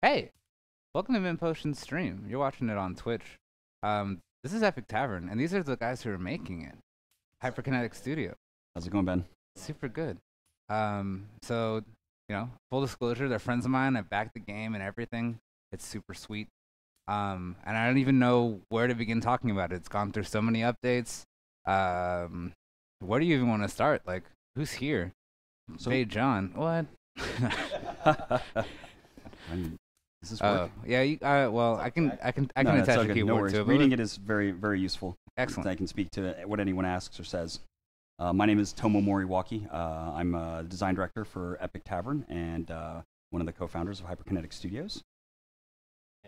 Hey, welcome to Min Potion's stream. You're watching it on Twitch. This is Epic Tavern, and these are the guys who are making it. Hyperkinetic Studio. How's it going, Ben? Super good. So, you know, full disclosure, they're friends of mine. I backed the game and everything. It's super sweet. And I don't even know where to begin talking about it. It's gone through so many updates. Where do you even want to start? Like, who's here? So, hey, John. What? Is this work? Yeah. Well, I can attach a keyboard to it. Reading it is very, very useful. Excellent. I can speak to what anyone asks or says. My name is Tomo Moriwaki. I'm a design director for Epic Tavern and one of the co-founders of Hyperkinetic Studios.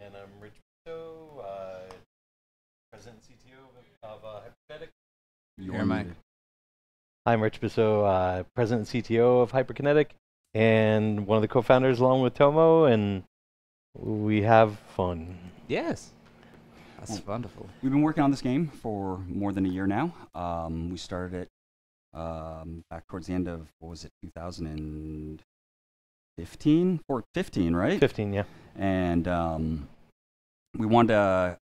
And I'm Rich Bisseau, president CTO of Hyperkinetic. You're Mike. I'm Rich Bisseau, president CTO of Hyperkinetic, and one of the co-founders along with Tomo, and we have fun. Yes. That's wonderful. We've been working on this game for more than a year now. We started it back towards the end of, what was it, 2015? Or 15, right? 15, yeah. And we want to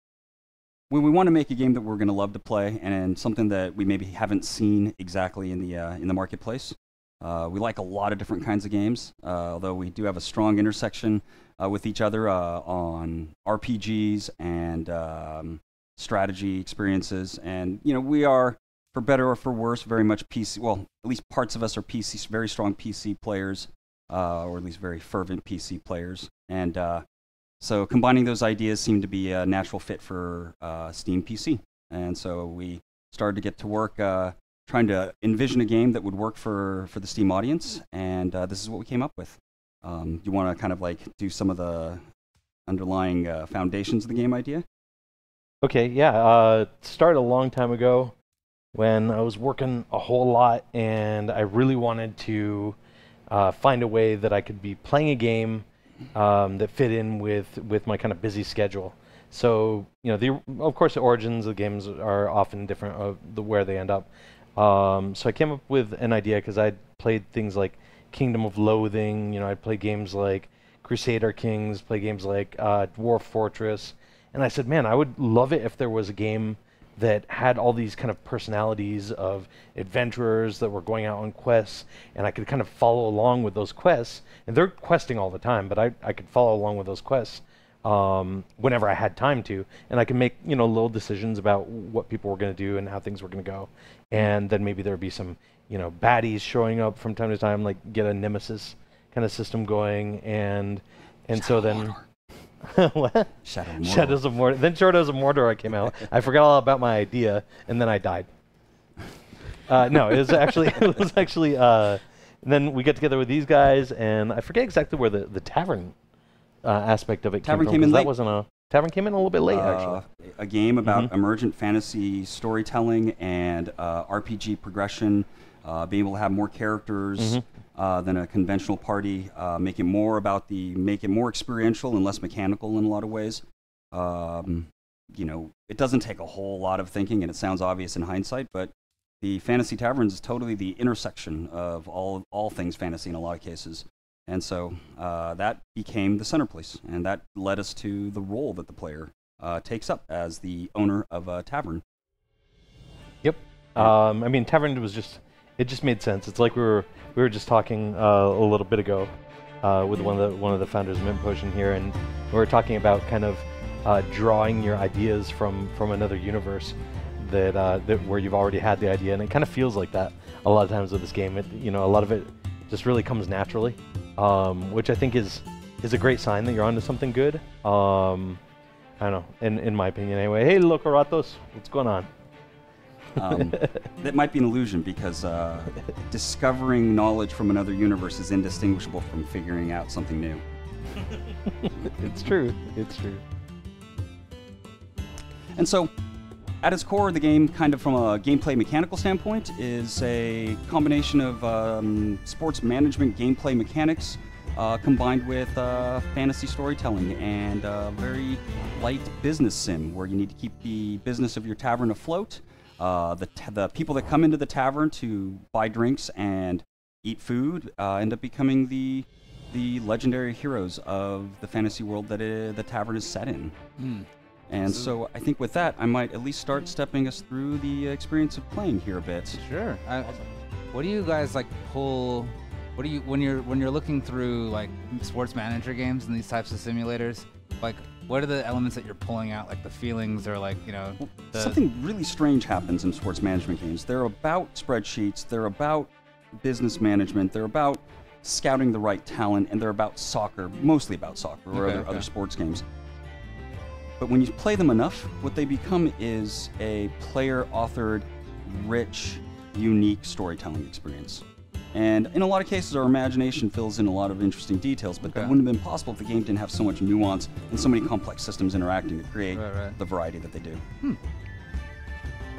make a game that we're going to love to play, and something that we maybe haven't seen exactly in the marketplace. We like a lot of different kinds of games, although we do have a strong intersection with each other on RPGs and strategy experiences. And you know, we are, for better or for worse, very much PC. Well, at least parts of us are PC, very strong PC players, or at least very fervent PC players. And so combining those ideas seemed to be a natural fit for Steam PC. And so we started to get to work trying to envision a game that would work for the Steam audience. And this is what we came up with. You want to kind of like do some of the underlying foundations of the game idea? Okay, yeah. It started a long time ago when I was working a whole lot, and I really wanted to find a way that I could be playing a game that fit in with my kind of busy schedule. So, you know, of course the origins of the games are often different of where they end up. So I came up with an idea because I'd played things like Kingdom of Loathing, you know, I'd play games like Crusader Kings, play games like Dwarf Fortress, and I said, man, I would love it if there was a game that had all these kind of personalities of adventurers that were going out on quests, and I could kind of follow along with those quests, and they're questing all the time, but I could follow along with those quests whenever I had time to, and I could make, you know, little decisions about what people were going to do and how things were going to go, and then maybe there would be some, you know, baddies showing up from time to time, like get a nemesis kind of system going, and so then what? Shadows of Mordor. Then Shadows of Mordor came out. I forgot all about my idea, and then I died. No, it was actually. And then we got together with these guys, and I forget exactly where the tavern aspect of it came in. That wasn't a tavern came in a little bit late, actually. A game about emergent fantasy storytelling and RPG progression. Being able to have more characters than a conventional party, make it more experiential and less mechanical in a lot of ways. You know, it doesn't take a whole lot of thinking, and it sounds obvious in hindsight, but the Fantasy Taverns is totally the intersection of all things fantasy in a lot of cases. And so that became the centerpiece, and that led us to the role that the player takes up as the owner of a tavern. Yep. I mean, tavern was just... It just made sense. It's like we were just talking a little bit ago with one of the founders of Mint Potion here, and we were talking about kind of drawing your ideas from another universe that where you've already had the idea, and it kind of feels like that a lot of times with this game. It, you know, a lot of it just really comes naturally, which I think is a great sign that you're onto something good. I don't know, in my opinion anyway. Hey, Loco Ratos, what's going on? That might be an illusion, because discovering knowledge from another universe is indistinguishable from figuring out something new. It's true. It's true. And so, at its core, the game, kind of from a gameplay mechanical standpoint, is a combination of sports management gameplay mechanics combined with fantasy storytelling and a very light business sim where you need to keep the business of your tavern afloat. The people that come into the tavern to buy drinks and eat food end up becoming the the legendary heroes of the fantasy world that the tavern is set in. Mm. And so I think with that, I might at least start stepping us through the experience of playing here a bit. Sure. What do you guys like pull? What do you when you're looking through like sports manager games and these types of simulators? Like, what are the elements that you're pulling out? Like the feelings, or like, you know, something really strange happens in sports management games. They're about spreadsheets. They're about business management. They're about scouting the right talent, and they're about soccer, mostly about soccer or other sports games. But when you play them enough, what they become is a player-authored, rich, unique storytelling experience. And in a lot of cases, our imagination fills in a lot of interesting details, but that wouldn't have been possible if the game didn't have so much nuance and so many complex systems interacting to create the variety that they do. Hmm.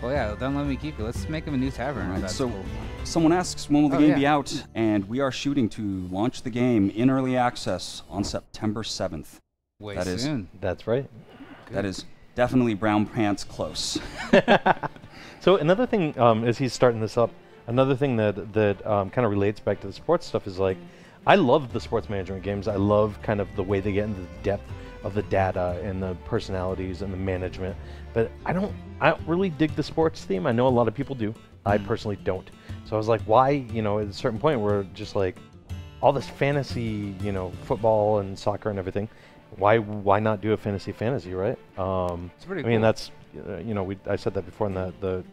Well, yeah, don't let me keep you. Let's make them a new tavern. Right, so cool. Someone asks, when will the game be out? And we are shooting to launch the game in early access on September 7th. Way that soon. Is, that's right. Good. That is definitely brown pants close. So another thing, as he's starting this up, another thing that kind of relates back to the sports stuff is like, I love the sports management games. I love kind of the way they get into the depth of the data and the personalities and the management. But I don't really dig the sports theme. I know a lot of people do. I personally don't. So I was like, why, you know, at a certain point we're just like, all this fantasy, you know, football and soccer and everything. Why not do a fantasy, right? It's pretty cool. I mean, that's, you know, I said that before in the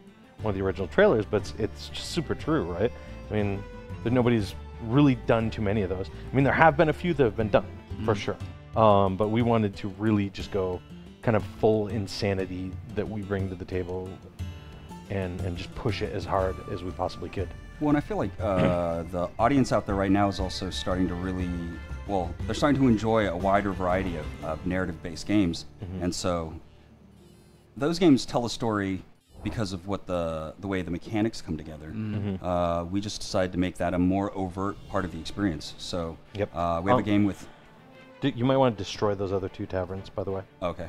one of the original trailers, but it's just super true, right? I mean, but nobody's really done too many of those. I mean, there have been a few that have been done, for sure. But we wanted to really just go kind of full insanity that we bring to the table and just push it as hard as we possibly could. Well, and I feel like the audience out there right now is also starting to really, well, they're starting to enjoy a wider variety of narrative-based games. Mm-hmm. And so those games tell a story because of what the way the mechanics come together. Mm-hmm. We just decided to make that a more overt part of the experience. So we have a game with... You might want to destroy those other two taverns, by the way. Okay.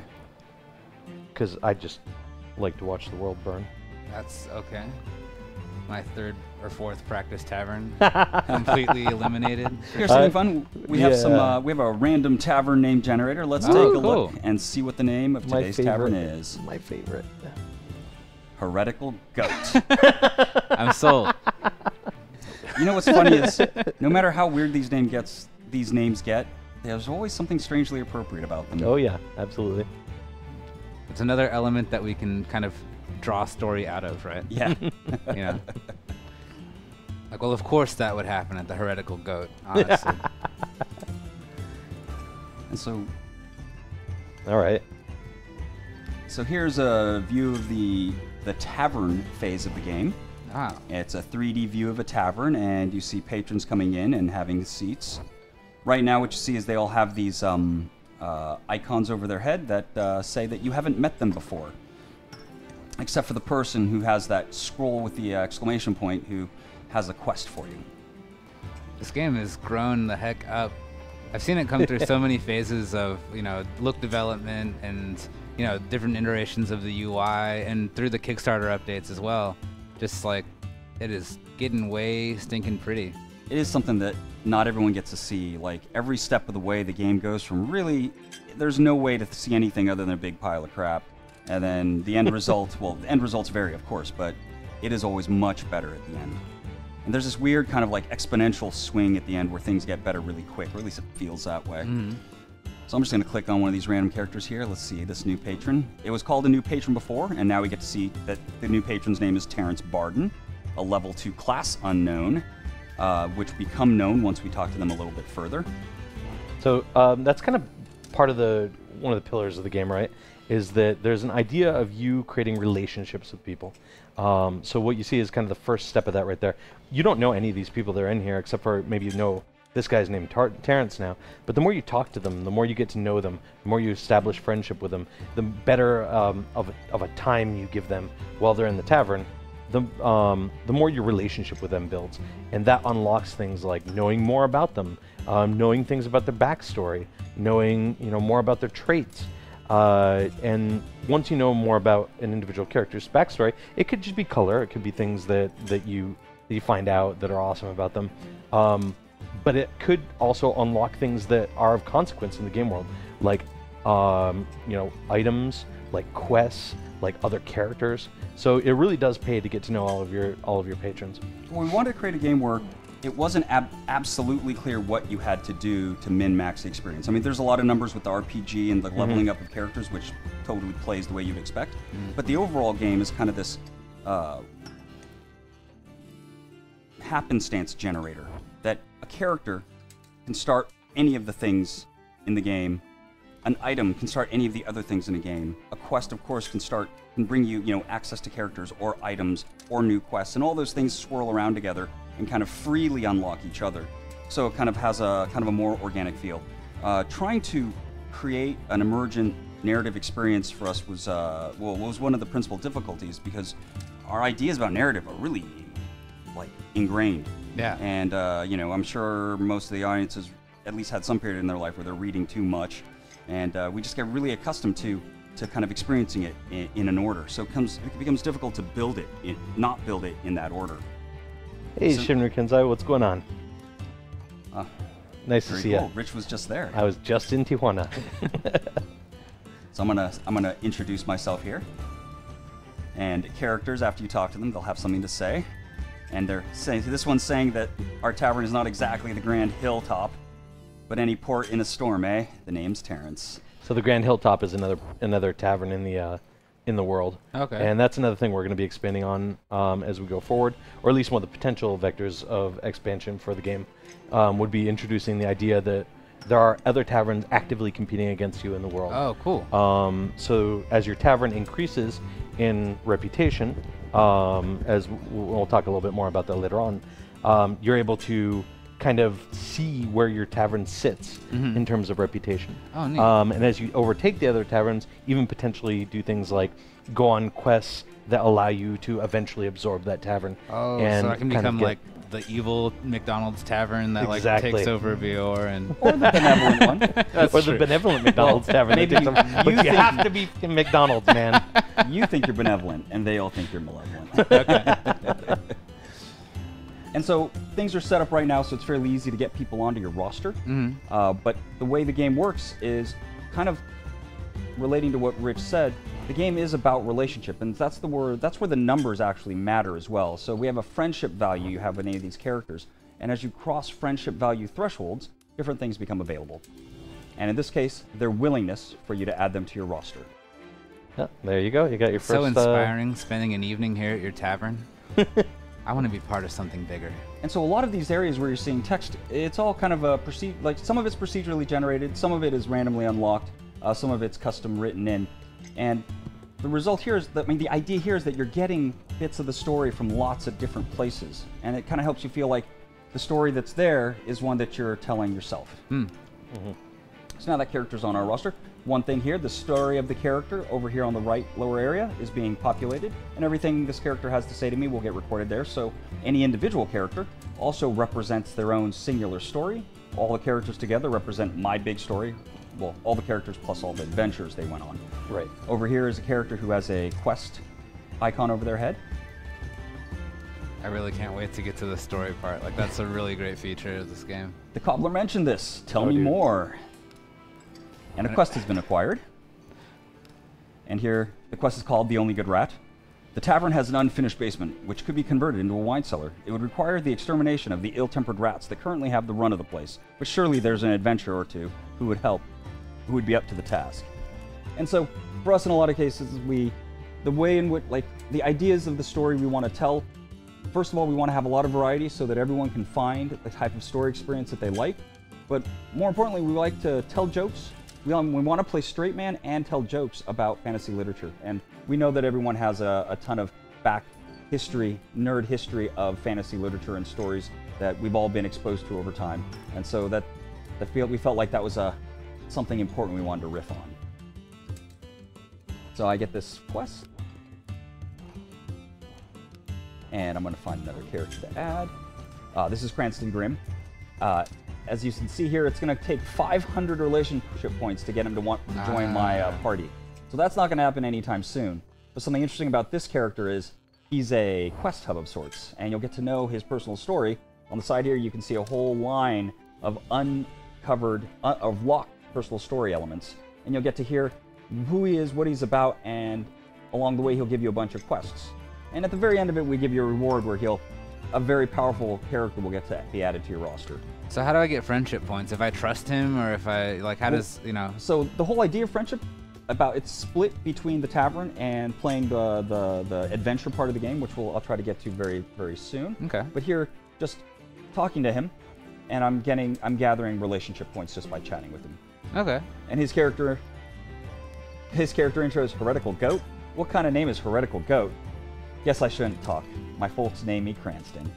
Because I just like to watch the world burn. That's okay. My third or fourth practice tavern completely eliminated. Here's something fun. We have some. We have a random tavern name generator. Let's take a look and see what the name of today's tavern is. My favorite. Heretical Goat. I'm sold. You know what's funny is, no matter how weird these names get, there's always something strangely appropriate about them. Oh yeah, absolutely. It's another element that we can kind of draw a story out of, right? Yeah. You know? Like, well, of course that would happen at the Heretical Goat, honestly. And so... All right. So here's a view of the tavern phase of the game. Ah. It's a 3D view of a tavern, and you see patrons coming in and having seats. Right now what you see is they all have these icons over their head that say that you haven't met them before. Except for the person who has that scroll with the exclamation point, who has a quest for you. This game has grown the heck up. I've seen it come through so many phases of, you know, look development and, you know, different iterations of the UI and through the Kickstarter updates as well. Just like, it is getting way stinking pretty. It is something that not everyone gets to see. Like, every step of the way the game goes from really, there's no way to see anything other than a big pile of crap. And then the end result, well, the end results vary, of course, but it is always much better at the end. And there's this weird kind of like exponential swing at the end where things get better really quick, or at least it feels that way. Mm-hmm. So I'm just gonna click on one of these random characters here. Let's see, this new patron. It was called a new patron before, and now we get to see that the new patron's name is Terrence Barden, a level 2 class unknown, which become known once we talk to them a little bit further. So that's kind of part of one of the pillars of the game, right? Is that there's an idea of you creating relationships with people. So what you see is kind of the first step of that right there. You don't know any of these people that are in here, except for maybe you know this guy's named Terrence now. But the more you talk to them, the more you get to know them, the more you establish friendship with them, the better of a time you give them while they're in the tavern, the more your relationship with them builds. And that unlocks things like knowing more about them, knowing things about their backstory, knowing, you know, more about their traits. And once you know more about an individual character's backstory, it could just be color, it could be things that you find out that are awesome about them. but it could also unlock things that are of consequence in the game world, like you know, items, like quests, like other characters. So it really does pay to get to know all of your patrons. When we wanted to create a game where it wasn't absolutely clear what you had to do to min-max the experience. I mean, there's a lot of numbers with the RPG and the leveling up of characters, which totally plays the way you'd expect. But the overall game is kind of this happenstance generator, that a character can start any of the things in the game. An item can start any of the other things in a game. A quest, of course, can bring you, access to characters or items or new quests, and all those things swirl around together and kind of freely unlock each other. So it kind of has a more organic feel. Trying to create an emergent narrative experience for us was was one of the principal difficulties, because our ideas about narrative are really ingrained. Yeah. And I'm sure most of the audiences at least had some period in their life where they're reading too much. And we just got really accustomed to kind of experiencing it in an order. So it becomes difficult to build it, not build it in that order. Hey, so, Shinra Kenzai, what's going on? Nice to see you. Rich was just there. I was just in Tijuana. So I'm gonna introduce myself here. And characters, after you talk to them, they'll have something to say. And they're saying, this one's saying that our tavern is not exactly the Grand Hilltop, but any port in a storm, eh? The name's Terrence. So the Grand Hilltop is another tavern in the world. Okay. And that's another thing we're going to be expanding on as we go forward, or at least one of the potential vectors of expansion for the game would be introducing the idea that there are other taverns actively competing against you in the world. Oh, cool. So as your tavern increases in reputation, as we'll talk a little bit more about that later on, you're able to kind of see where your tavern sits in terms of reputation. Oh, neat. And as you overtake the other taverns, even potentially do things like go on quests that allow you to eventually absorb that tavern. Oh, and so I can become like the evil McDonald's tavern that like takes over Vior and... Or the benevolent one. That's or true. The benevolent McDonald's tavern. Maybe you have to be McDonald's, man. You think you're benevolent, and they all think you're malevolent. Okay. And so things are set up right now, so it's fairly easy to get people onto your roster. But the way the game works is kind of relating to what Rich said. The game is about relationship, and that's the word. That's where the numbers actually matter as well. So we have a friendship value you have with any of these characters, and as you cross friendship value thresholds, different things become available. And in this case, their willingness for you to add them to your roster. Yeah, there you go. You got your first. So inspiring, spending an evening here at your tavern. I want to be part of something bigger. And so a lot of these areas where you're seeing text, it's all kind of some of it's procedurally generated, some of it is randomly unlocked, some of it's custom written in. And the result here is that, the idea here is that you're getting bits of the story from lots of different places. And it kind of helps you feel like the story that's there is one that you're telling yourself. So now that character's on our roster. One thing here, the story of the character over here on the right lower area is being populated, and everything this character has to say to me will get recorded there, so any individual character also represents their own singular story. All the characters together represent my big story, well, all the characters plus all the adventures they went on. Right. Over here is a character who has a quest icon over their head. I really can't wait to get to the story part, like that's a really great feature of this game. The Cobbler mentioned this, tell me more. And a quest has been acquired. And here, the quest is called The Only Good Rat. The tavern has an unfinished basement, which could be converted into a wine cellar. It would require the extermination of the ill-tempered rats that currently have the run of the place, but surely there's an adventurer or two who would help, who would be up to the task. And so, for us in a lot of cases, the way in which, the ideas of the story we want to tell, first of all, we want to have a lot of variety so that everyone can find the type of story experience that they like. But more importantly, we like to tell jokes. We want to play straight man and tell jokes about fantasy literature, and we know that everyone has a ton of back history, nerd history of fantasy literature and stories that we've all been exposed to over time, and so we felt like that was something important we wanted to riff on. So I get this quest, and I'm going to find another character to add. This is Cranston Grimm. As you can see here, it's going to take 500 relationship points to get him to want to join my party. So that's not going to happen anytime soon. But something interesting about this character is he's a quest hub of sorts, and you'll get to know his personal story On the side here, you can see a whole line of uncovered, of locked personal story elements. And you'll get to hear who he is, what he's about, and along the way, he'll give you a bunch of quests. And at the very end of it, we give you a reward where he'll, a very powerful character will get to be added to your roster. So how do I get friendship points? If I trust him, or if I, like, how does, you know? So the whole idea of friendship, about it's split between the tavern and playing the adventure part of the game, which I'll try to get to very, very soon. Okay. But here, just talking to him, and I'm gathering relationship points just by chatting with him. Okay. And his character intro is Heretical Goat. What kind of name is Heretical Goat? Guess I shouldn't talk. My folks name me Cranston.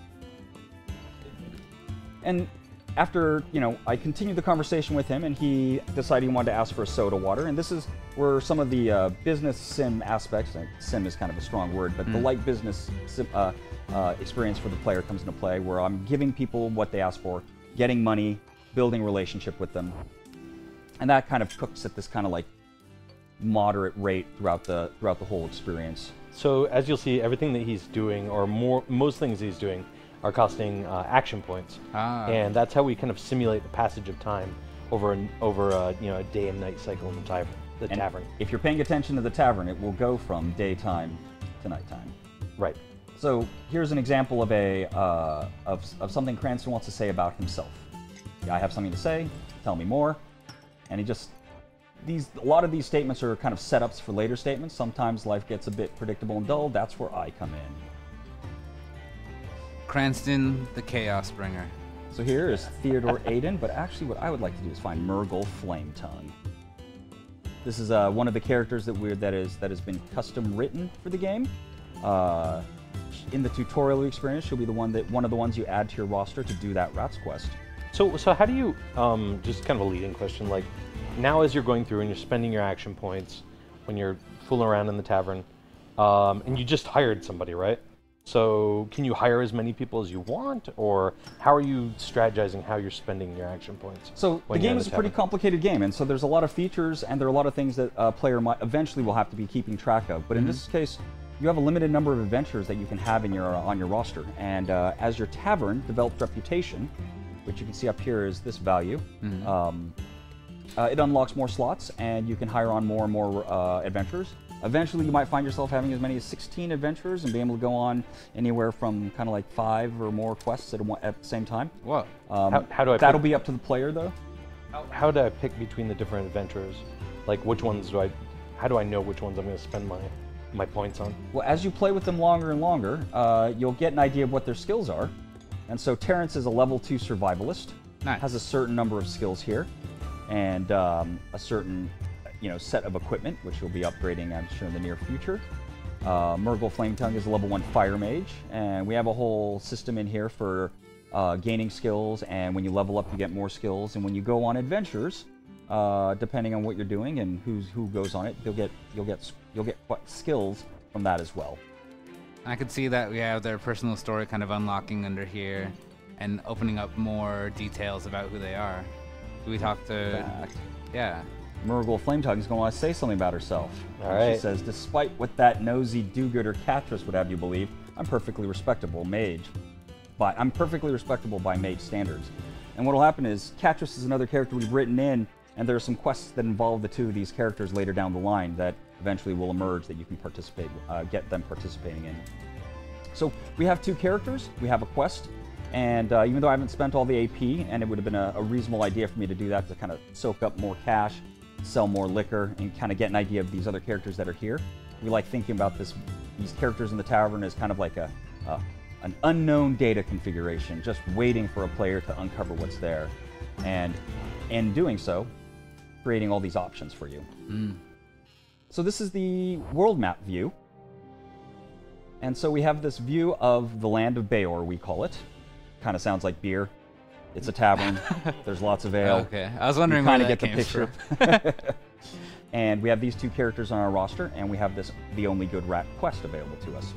And after, you know, I continued the conversation with him, and he decided he wanted to ask for a soda water. And this is where some of the business sim aspects, like sim is kind of a strong word, but the light business sim, experience for the player comes into play, where I'm giving people what they ask for, getting money, building relationship with them. And that kind of cooks at this kind of like moderate rate throughout the whole experience. So as you'll see, everything that he's doing, or most things he's doing, are costing action points, and that's how we kind of simulate the passage of time over a day and night cycle in the tavern. If you're paying attention to the tavern, it will go from daytime to nighttime. Right. So here's an example of a of something Cranston wants to say about himself. I have something to say. Tell me more. And he just a lot of these statements are kind of setups for later statements. Sometimes life gets a bit predictable and dull. That's where I come in. Cranston, the Chaos Bringer. So here is Theodore Aiden, but actually what I would like to do is find Murgle Flametongue. This is one of the characters that has been custom written for the game. In the tutorial experience, she'll be one of the ones you add to your roster to do that Rats quest. So how do you, just kind of a leading question, like now as you're going through and you're spending your action points when you're fooling around in the tavern, and you just hired somebody, right? So can you hire as many people as you want, or how are you strategizing how you're spending your action points? So the game is a pretty complicated game, and so there's a lot of features, and there are a lot of things that a player might eventually will have to be keeping track of. But in this case, you have a limited number of adventures that you can have in your on your roster. And as your tavern develops reputation, which you can see up here is this value, it unlocks more slots, and you can hire on more and more adventures. Eventually, you might find yourself having as many as 16 adventures and being able to go on anywhere from kind of like 5 or more quests at the same time. Wow. How do I that'll pick? Be up to the player, though. How do I pick between the different adventures? Like, which ones do I... How do I know which ones I'm going to spend my points on? Well, as you play with them longer and longer, you'll get an idea of what their skills are. And so Terrence is a level 2 survivalist. Nice. Has a certain number of skills here. And a certain... you know, set of equipment, which you'll be upgrading, I'm sure, in the near future. Murgle Flametongue is a level 1 fire mage, and we have a whole system in here for gaining skills, and when you level up, you get more skills, and when you go on adventures, depending on what you're doing and who goes on it, you'll get skills from that as well. I could see that we have their personal story kind of unlocking under here, and opening up more details about who they are. Do we talk to? Yeah. Murgle Flametongue is going to want to say something about herself. All right. She says, despite what that nosy do-gooder Catrice would have you believe, I'm perfectly respectable mage. But I'm perfectly respectable by mage standards. And what will happen is, Catrice is another character we've written in, and there are some quests that involve the two of these characters later down the line that eventually will emerge that you can participate, get them participating in. So we have two characters, we have a quest, and even though I haven't spent all the AP, and it would have been a reasonable idea for me to do that to kind of soak up more cash, sell more liquor, and kind of get an idea of these other characters that are here. We like thinking about these characters in the tavern as kind of like an unknown data configuration, just waiting for a player to uncover what's there. And in doing so, creating all these options for you. So this is the world map view. And so we have this view of the land of Bayor, we call it. Kind of sounds like beer. It's a tavern. There's lots of ale. Okay, I was wondering where that came from. And we have these two characters on our roster, and we have this the only good rat quest available to us.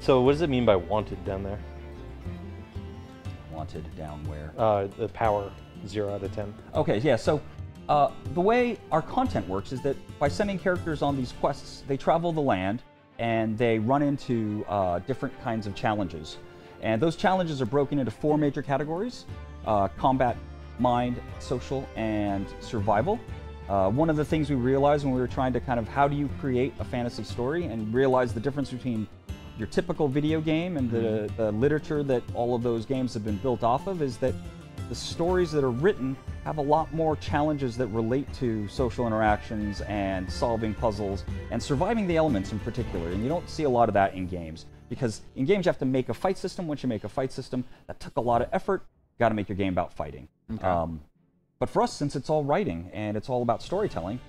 So what does it mean by wanted down there? Wanted down where? The power 0 out of 10. Okay, yeah. So the way our content works is that by sending characters on these quests, they travel the land and they run into different kinds of challenges. And those challenges are broken into four major categories: combat, mind, social, and survival. One of the things we realized when we were trying to kind of how do you create a fantasy story and realize the difference between your typical video game and the literature that all of those games have been built off of is that the stories that are written have a lot more challenges that relate to social interactions and solving puzzles and surviving the elements in particular. And you don't see a lot of that in games, because in games you have to make a fight system. Once you make a fight system, that took a lot of effort. You got to make your game about fighting. Okay. But for us, since it's all writing and it's all about storytelling,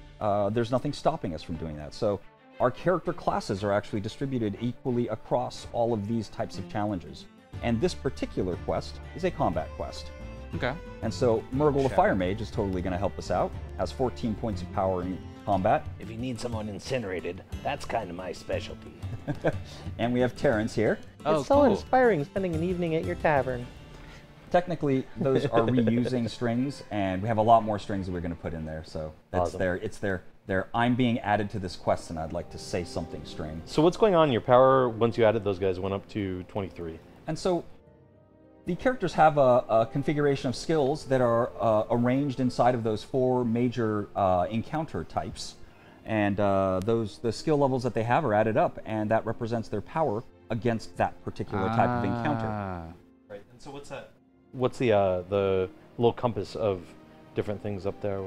there's nothing stopping us from doing that. So our character classes are actually distributed equally across all of these types of challenges. And this particular quest is a combat quest. Okay. And so Murgle the Fire Mage is totally going to help us out. Has 14 points of power in combat. If you need someone incinerated, that's kind of my specialty. And we have Terrence here. Oh, it's so inspiring spending an evening at your tavern. Technically, those are reusing strings, and we have a lot more strings that we're going to put in there. So that's awesome. I'm being added to this quest, and I'd like to say something string. So what's going on? Your power, once you added those guys, went up to 23. And so the characters have a configuration of skills that are arranged inside of those four major encounter types. And the skill levels that they have are added up, and that represents their power against that particular type of encounter. Right, and so what's that? What's the little compass of different things up there?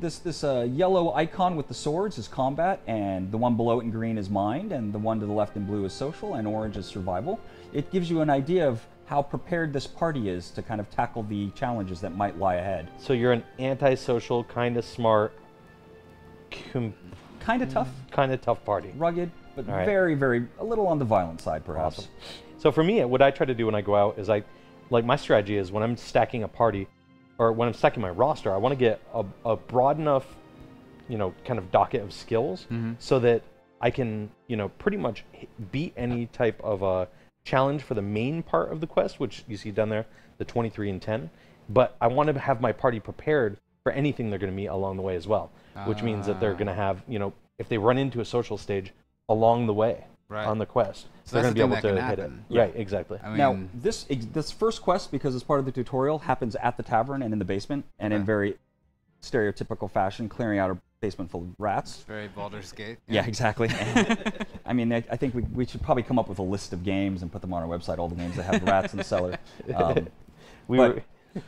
This yellow icon with the swords is combat, and the one below it in green is mind, and the one to the left in blue is social, and orange is survival. It gives you an idea of how prepared this party is to kind of tackle the challenges that might lie ahead. So you're an antisocial, kind of smart, kind of tough party. Rugged, but very, very, a little on the violent side, perhaps. Awesome. So for me, what I try to do when I go out is like my strategy is when I'm stacking a party, or when I'm stacking my roster, I want to get a broad enough, kind of docket of skills so that I can, pretty much beat any type of a challenge for the main part of the quest, which you see down there, the 23 and 10. But I want to have my party prepared for anything they're going to meet along the way as well, which means that they're going to have, if they run into a social stage along the way. Right. On the quest, so they're going to be able to hit it. Yeah. Right, exactly. I mean, now, this first quest, because it's part of the tutorial, happens at the tavern and in the basement, and in very stereotypical fashion, clearing out a basement full of rats. It's very Baldur's Gate. Yeah, exactly. And, I think we should probably come up with a list of games and put them on our website, all the games that have rats in the cellar.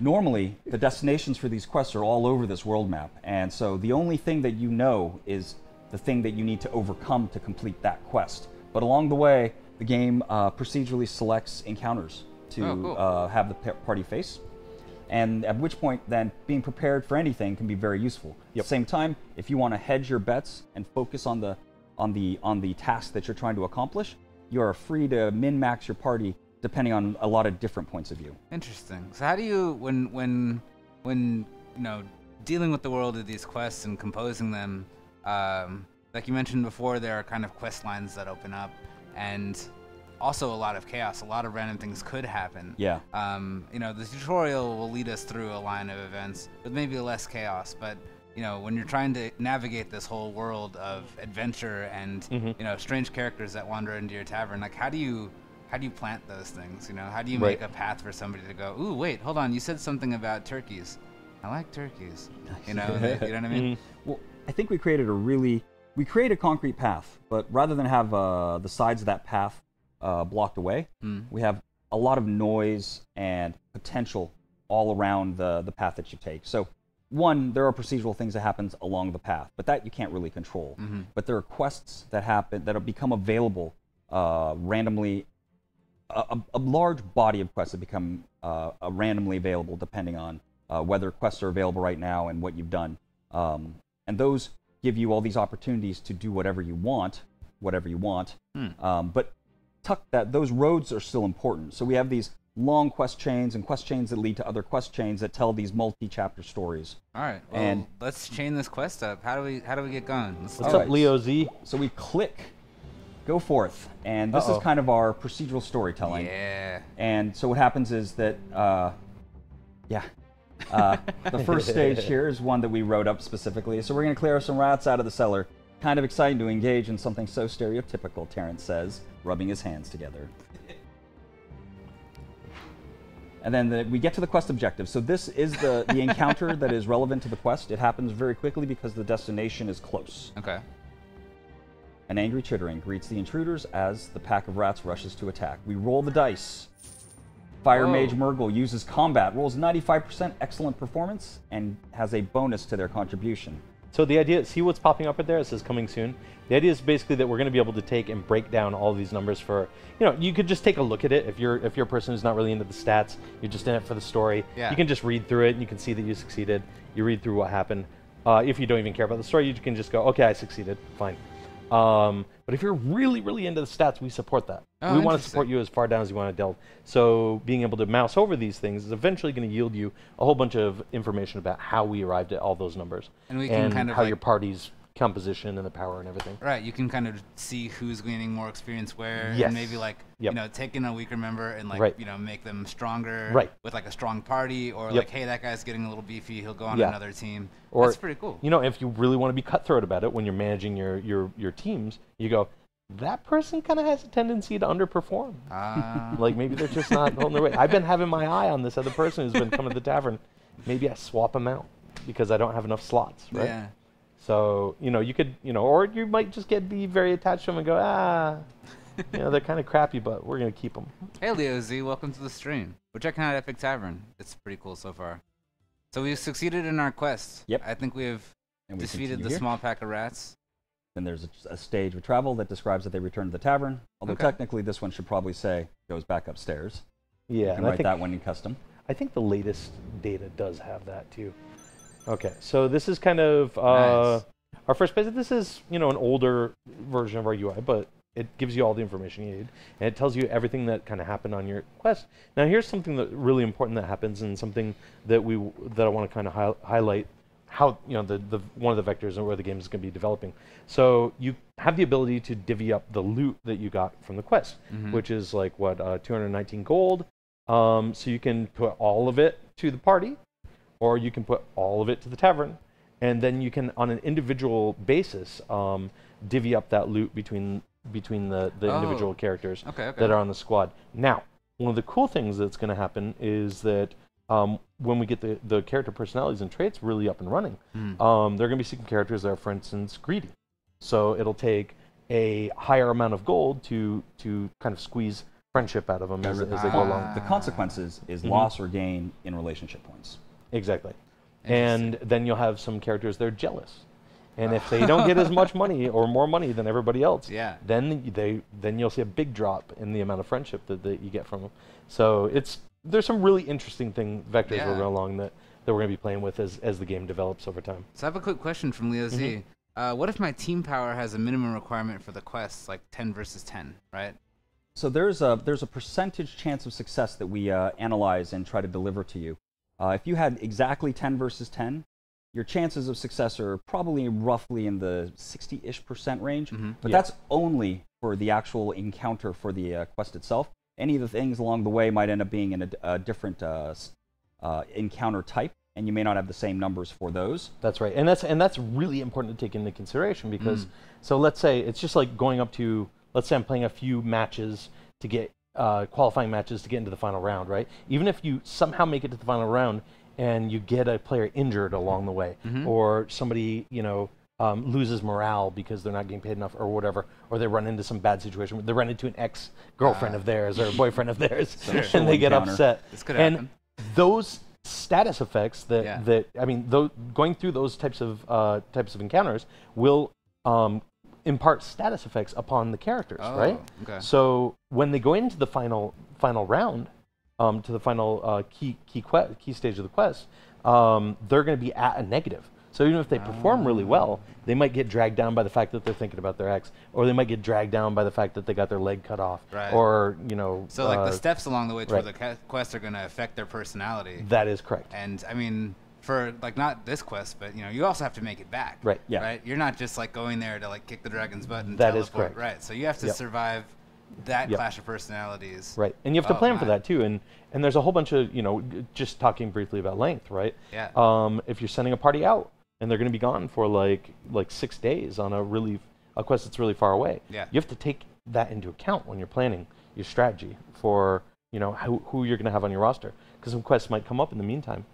Normally, the destinations for these quests are all over this world map, and so the only thing that you know is the thing that you need to overcome to complete that quest. But along the way, the game procedurally selects encounters to have the party face. And at which point, then, being prepared for anything can be very useful. Yep. At the same time, if you want to hedge your bets and focus on the task that you're trying to accomplish, you are free to min-max your party depending on a lot of different points of view. Interesting. So how do you, when dealing with the world of these quests and composing them, like you mentioned before, there are kind of quest lines that open up, and also a lot of chaos. A lot of random things could happen. Yeah. The tutorial will lead us through a line of events with maybe less chaos, but when you're trying to navigate this whole world of adventure and strange characters that wander into your tavern, like how do you plant those things? How do you make a path for somebody to go? Ooh, wait, hold on. You said something about turkeys. I like turkeys. You know what I mean? Well, I think we created a concrete path, but rather than have the sides of that path blocked away, we have a lot of noise and potential all around the path that you take. So, one, there are procedural things that happens along the path, but that you can't really control. But there are quests that happen that have become available randomly. A large body of quests that become randomly available depending on whether quests are available right now and what you've done, and those give you all these opportunities to do whatever you want. But tuck that, those roads are still important. So we have these long quest chains and quest chains that lead to other quest chains that tell these multi-chapter stories. All right, well, and let's chain this quest up. How do we get going? What's up, Leo Z? So we click go forth, and this is kind of our procedural storytelling. Yeah. And so what happens is that, the first stage here is one that we wrote up specifically. So we're going to clear some rats out of the cellar. Kind of exciting to engage in something so stereotypical, Terrence says, rubbing his hands together. And then we get to the quest objective. So this is the encounter that is relevant to the quest. It happens very quickly because the destination is close. Okay. An angry chittering greets the intruders as the pack of rats rushes to attack. We roll the dice. Fire Mage Murgle uses combat, rolls 95%, excellent performance, and has a bonus to their contribution. So the idea, see what's popping up right there? It says coming soon. The idea is basically that we're going to be able to take and break down all these numbers for, you know, you could just take a look at it. If you're a person who's not really into the stats, you're just in it for the story. Yeah. You can just read through it and you can see that you succeeded. You read through what happened. If you don't even care about the story, you can just go, okay, I succeeded, fine. But if you're really, really into the stats, we support that. Oh, we want to support you as far down as you want to delve. So being able to mouse over these things is eventually going to yield you a whole bunch of information about how we arrived at all those numbers. And we can kind of how like your party's composition and the power and everything. Right, you can kind of see who's gaining more experience where, yes, and maybe like, yep, you know, taking a weaker member and like, right, you know, make them stronger, right, with like a strong party, or yep, like, hey, that guy's getting a little beefy, he'll go on, yeah, another team. Or, that's pretty cool. You know, if you really want to be cutthroat about it when you're managing your teams, you go, that person kind of has a tendency to underperform. Like maybe they're just not holding their weight. I've been having my eye on this other person who's been coming to the tavern. Maybe I swap him out because I don't have enough slots, right? Yeah. So, you know, you could, you know, or you might just be very attached to them and go, ah, you know, they're kind of crappy, but we're going to keep them. Hey, Leo Z, welcome to the stream. We're checking out Epic Tavern. It's pretty cool so far. So we've succeeded in our quest. Yep. I think we have defeated the small pack of rats. Then there's a stage with travel that describes that they return to the tavern. Although technically this one should probably say goes back upstairs. Yeah. You can write that one in custom. I think the latest data does have that too. Okay, so this is kind of nice. Our first page. This is, you know, an older version of our UI, but it gives you all the information you need, and it tells you everything that kind of happened on your quest. Now, here's something that really important that happens, and something that I want to kind of highlight how, you know, one of the vectors and where the game is going to be developing. So you have the ability to divvy up the loot that you got from the quest, mm-hmm, which is like what 219 gold. So you can put all of it to the party, or you can put all of it to the tavern, and then you can, on an individual basis, divvy up that loot between the individual characters that are on the squad. Now, one of the cool things that's going to happen is that when we get the character personalities and traits really up and running, there are going to be some characters that are, for instance, greedy. So it'll take a higher amount of gold to kind of squeeze friendship out of them as they go along. The consequences is loss or gain in relationship points. Exactly. And then you'll have some characters that are jealous. And if they don't get as much money or more money than everybody else, yeah, then you'll see a big drop in the amount of friendship that you get from them. So there's some really interesting vectors yeah, that we're going to be playing with as the game develops over time. So I have a quick question from Leo Z. What if my team power has a minimum requirement for the quests, like 10 versus 10, right? So there's a percentage chance of success that we analyze and try to deliver to you. If you had exactly 10 versus 10, your chances of success are probably roughly in the 60-ish% range, but that's only for the actual encounter for the quest itself. Any of the things along the way might end up being in a different encounter type, and you may not have the same numbers for those. That's right, and that's really important to take into consideration because, so let's say it's just like going up to, let's say I'm playing a few matches to get qualifying matches to get into the final round, right? Even if you somehow make it to the final round and you get a player injured along the way, or somebody, you know, loses morale because they're not getting paid enough or whatever, or they run into some bad situation, they run into an ex-girlfriend of theirs or a boyfriend of theirs, and they get upset. This could happen. And those status effects that, I mean, going through those types of encounters will impart status effects upon the characters, right? Okay. So when they go into the final round, to the final key stage of the quest, they're going to be at a negative. So even if they perform really well, they might get dragged down by the fact that they're thinking about their ex, or they might get dragged down by the fact that they got their leg cut off, or, you know. So like the steps along the way to the quest are going to affect their personality. That is correct. And I mean, for like not this quest, but you know, you also have to make it back. Right. Yeah. Right. You're not just like going there to like kick the dragon's butt and teleport. That is correct. Right. So you have to survive that clash of personalities. Right. And you have to plan for that too. And there's a whole bunch of, you know, just talking briefly about length, right? Yeah. If you're sending a party out and they're going to be gone for like 6 days on a quest that's really far away. Yeah. You have to take that into account when you're planning your strategy for you know, who you're going to have on your roster. Because some quests might come up in the meantime,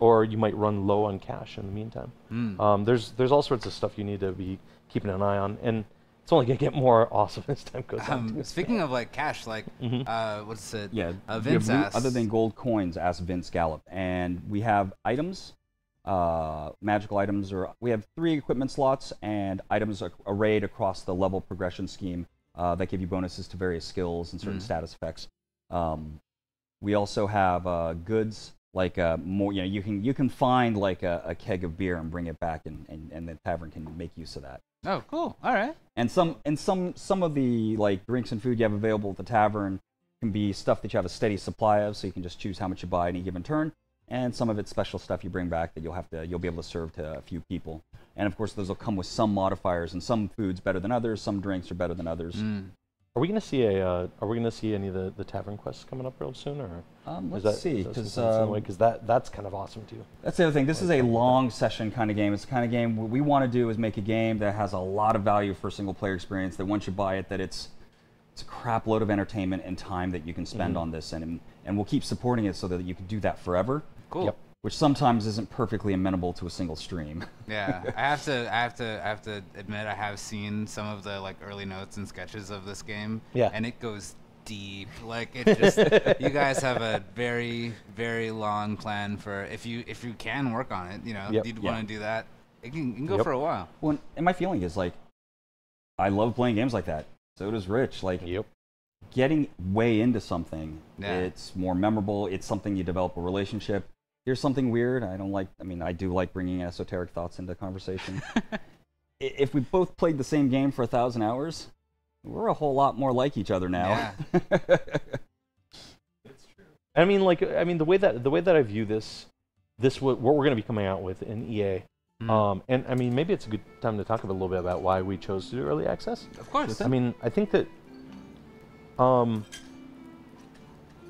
or you might run low on cash in the meantime. Mm. There's all sorts of stuff you need to be keeping an eye on, and it's only going to get more awesome as time goes on. Speaking of like cash, like what's it? Yeah, Vince asks, other than gold coins, asked Vince Gallup, and we have items, magical items, or we have 3 equipment slots, and items are arrayed across the level progression scheme that give you bonuses to various skills and certain status effects. We also have goods. Like more, you know, you can find like a keg of beer and bring it back, and the tavern can make use of that. Oh, cool! All right. And some of the like drinks and food you have available at the tavern can be stuff that you have a steady supply of, so you can just choose how much you buy any given turn. And some of it's special stuff you bring back that you'll be able to serve to a few people. And of course, those will come with some modifiers, and some food's better than others, some drinks are better than others. Mm. Are we gonna see a? Are we gonna see any of the tavern quests coming up real soon, or? Let's see, because that's kind of awesome too. That's the other thing. This is a long session kind of game. It's the kind of game what we want to do is make a game that has a lot of value for single player experience. That once you buy it, that it's a crap load of entertainment and time that you can spend on this, and we'll keep supporting it so that you can do that forever. Cool. Yep. Which sometimes isn't perfectly amenable to a single stream. Yeah, I have to admit I have seen some of the like early notes and sketches of this game. Yeah. And it goes deep. Like it just, you guys have a very, very long plan for if you can work on it. You know, you'd want to do that. It can go for a while. Well, and my feeling is like, I love playing games like that. So does Rich. Like. Yep. Getting way into something, it's more memorable. It's something you develop a relationship. Here's something weird. I do like bringing esoteric thoughts into conversation. If we both played the same game for 1,000 hours, we're a whole lot more like each other now. Yeah. It's true. I mean, the way that I view this what we're going to be coming out with in EA, and I mean, maybe it's a good time to talk a little bit about why we chose to do early access. Of course. I mean, I think that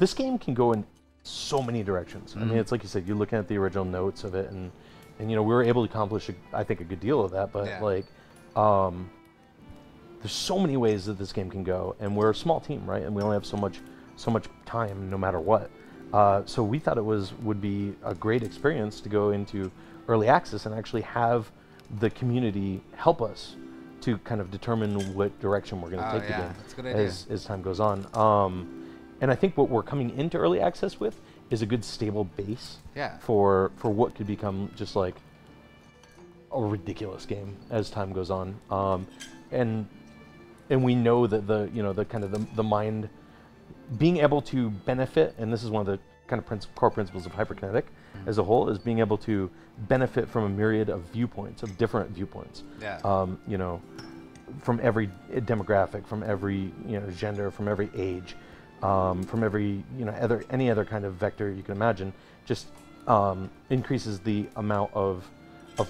this game can go in so many directions. I mean, it's like you said, you're looking at the original notes of it, and you know, we were able to accomplish, I think, a good deal of that, but like, there's so many ways that this game can go, and we're a small team, right? And we only have so much time, no matter what. So we thought it would be a great experience to go into early access and actually have the community help us to kind of determine what direction we're going to take the game that's a good idea. As time goes on. And I think what we're coming into early access with is a good stable base for what could become just like a ridiculous game as time goes on. And we know that the mind being able to benefit, and this is one of the kind of core principles of Hyperkinetic as a whole, is being able to benefit from a myriad of viewpoints, of different viewpoints. Yeah. You know, from every demographic, from every gender, from every age. From every any other kind of vector you can imagine, just increases the amount of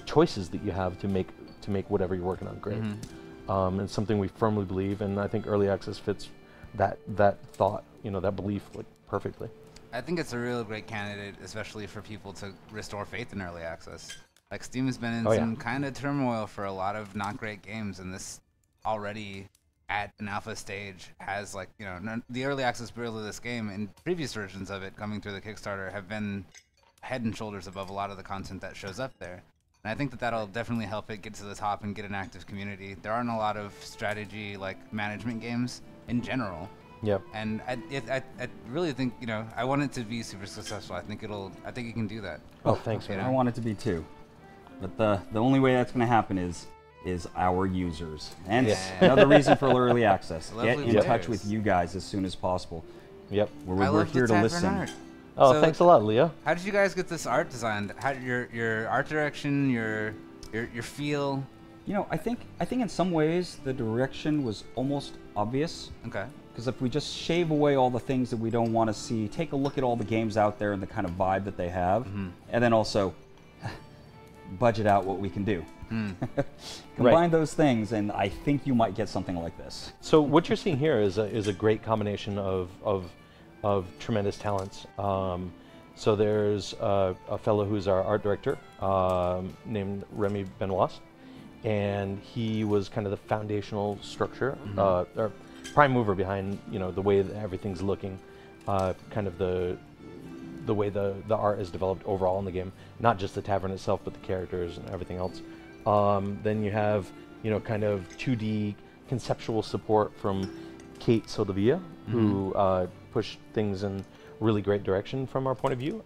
choices that you have to make whatever you're working on great. It's something we firmly believe, and I think early access fits that thought, that belief, like, perfectly. I think it's a real great candidate, especially for people to restore faith in early access. Like, Steam has been in some kind of turmoil for a lot of not great games, and this already, at an alpha stage, has, like, the early access build of this game and previous versions of it coming through the Kickstarter have been head and shoulders above a lot of the content that shows up there. And I think that that'll definitely help it get to the top and get an active community. There aren't a lot of strategy, like, management games in general. Yep. And I really think, I want it to be super successful. I think it can do that. Oh, thanks, man. I want it to be too. But the only way that's going to happen is our users. And another reason for early access. Get in touch with you guys as soon as possible. Yep. We're here to listen. Oh, so thanks a lot, Leo. How did you guys get this art designed? How did your art direction, your feel? You know, I think in some ways the direction was almost obvious. Okay. Because if we just shave away all the things that we don't want to see, take a look at all the games out there and the kind of vibe that they have, and then also budget out what we can do. Combine those things, and I think you might get something like this. So what you're seeing here is a great combination of tremendous talents. So there's a fellow who's our art director named Remy Benoist, and he was kind of the foundational structure, or prime mover behind the way that everything's looking kind of the way the art is developed overall in the game, not just the tavern itself, but the characters and everything else. Then you have, you know, kind of 2D conceptual support from Kate Sodavia, mm-hmm. who pushed things in really great direction from our point of view.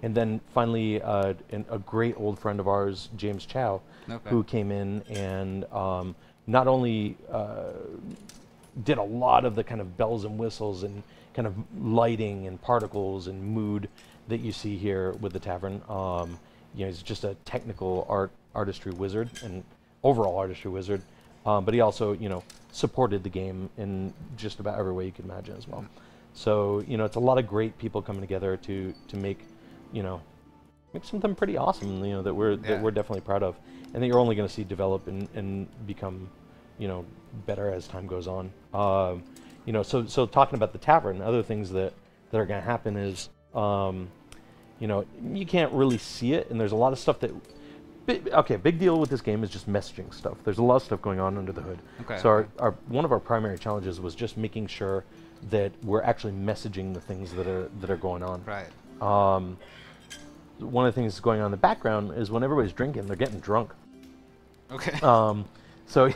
And then finally, a great old friend of ours, James Chow, okay. who came in and not only did a lot of the kind of bells and whistles and kind of lighting and particles and mood that you see here with the tavern. You know, he's just a technical artistry wizard and overall artistry wizard. But he also, you know, supported the game in just about every way you could imagine as well. So, you know, it's a lot of great people coming together to make, you know, make something pretty awesome, you know, that we're yeah. that we're definitely proud of, and that you're only going to see develop and become, you know, better as time goes on. You know, so talking about the tavern, other things that are going to happen is, you know, you can't really see it, and there's a lot of stuff that. Okay, big deal with this game is just messaging stuff. There's a lot of stuff going on under the hood. Okay. So one of our primary challenges was just making sure that we're actually messaging the things that are going on. Right. One of the things going on in the background is when everybody's drinking, they're getting drunk. Okay. So,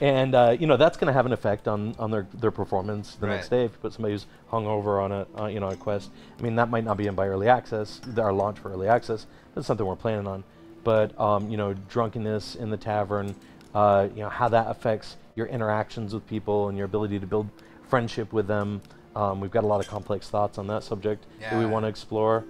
and you know, that's going to have an effect on their performance the right. next day. If you put somebody who's hungover on a you know, a quest, I mean, that might not be in by early access. Our launch for early access, that's something we're planning on. But you know, drunkenness in the tavern, you know, how that affects your interactions with people and your ability to build friendship with them. We've got a lot of complex thoughts on that subject yeah. that we want to explore.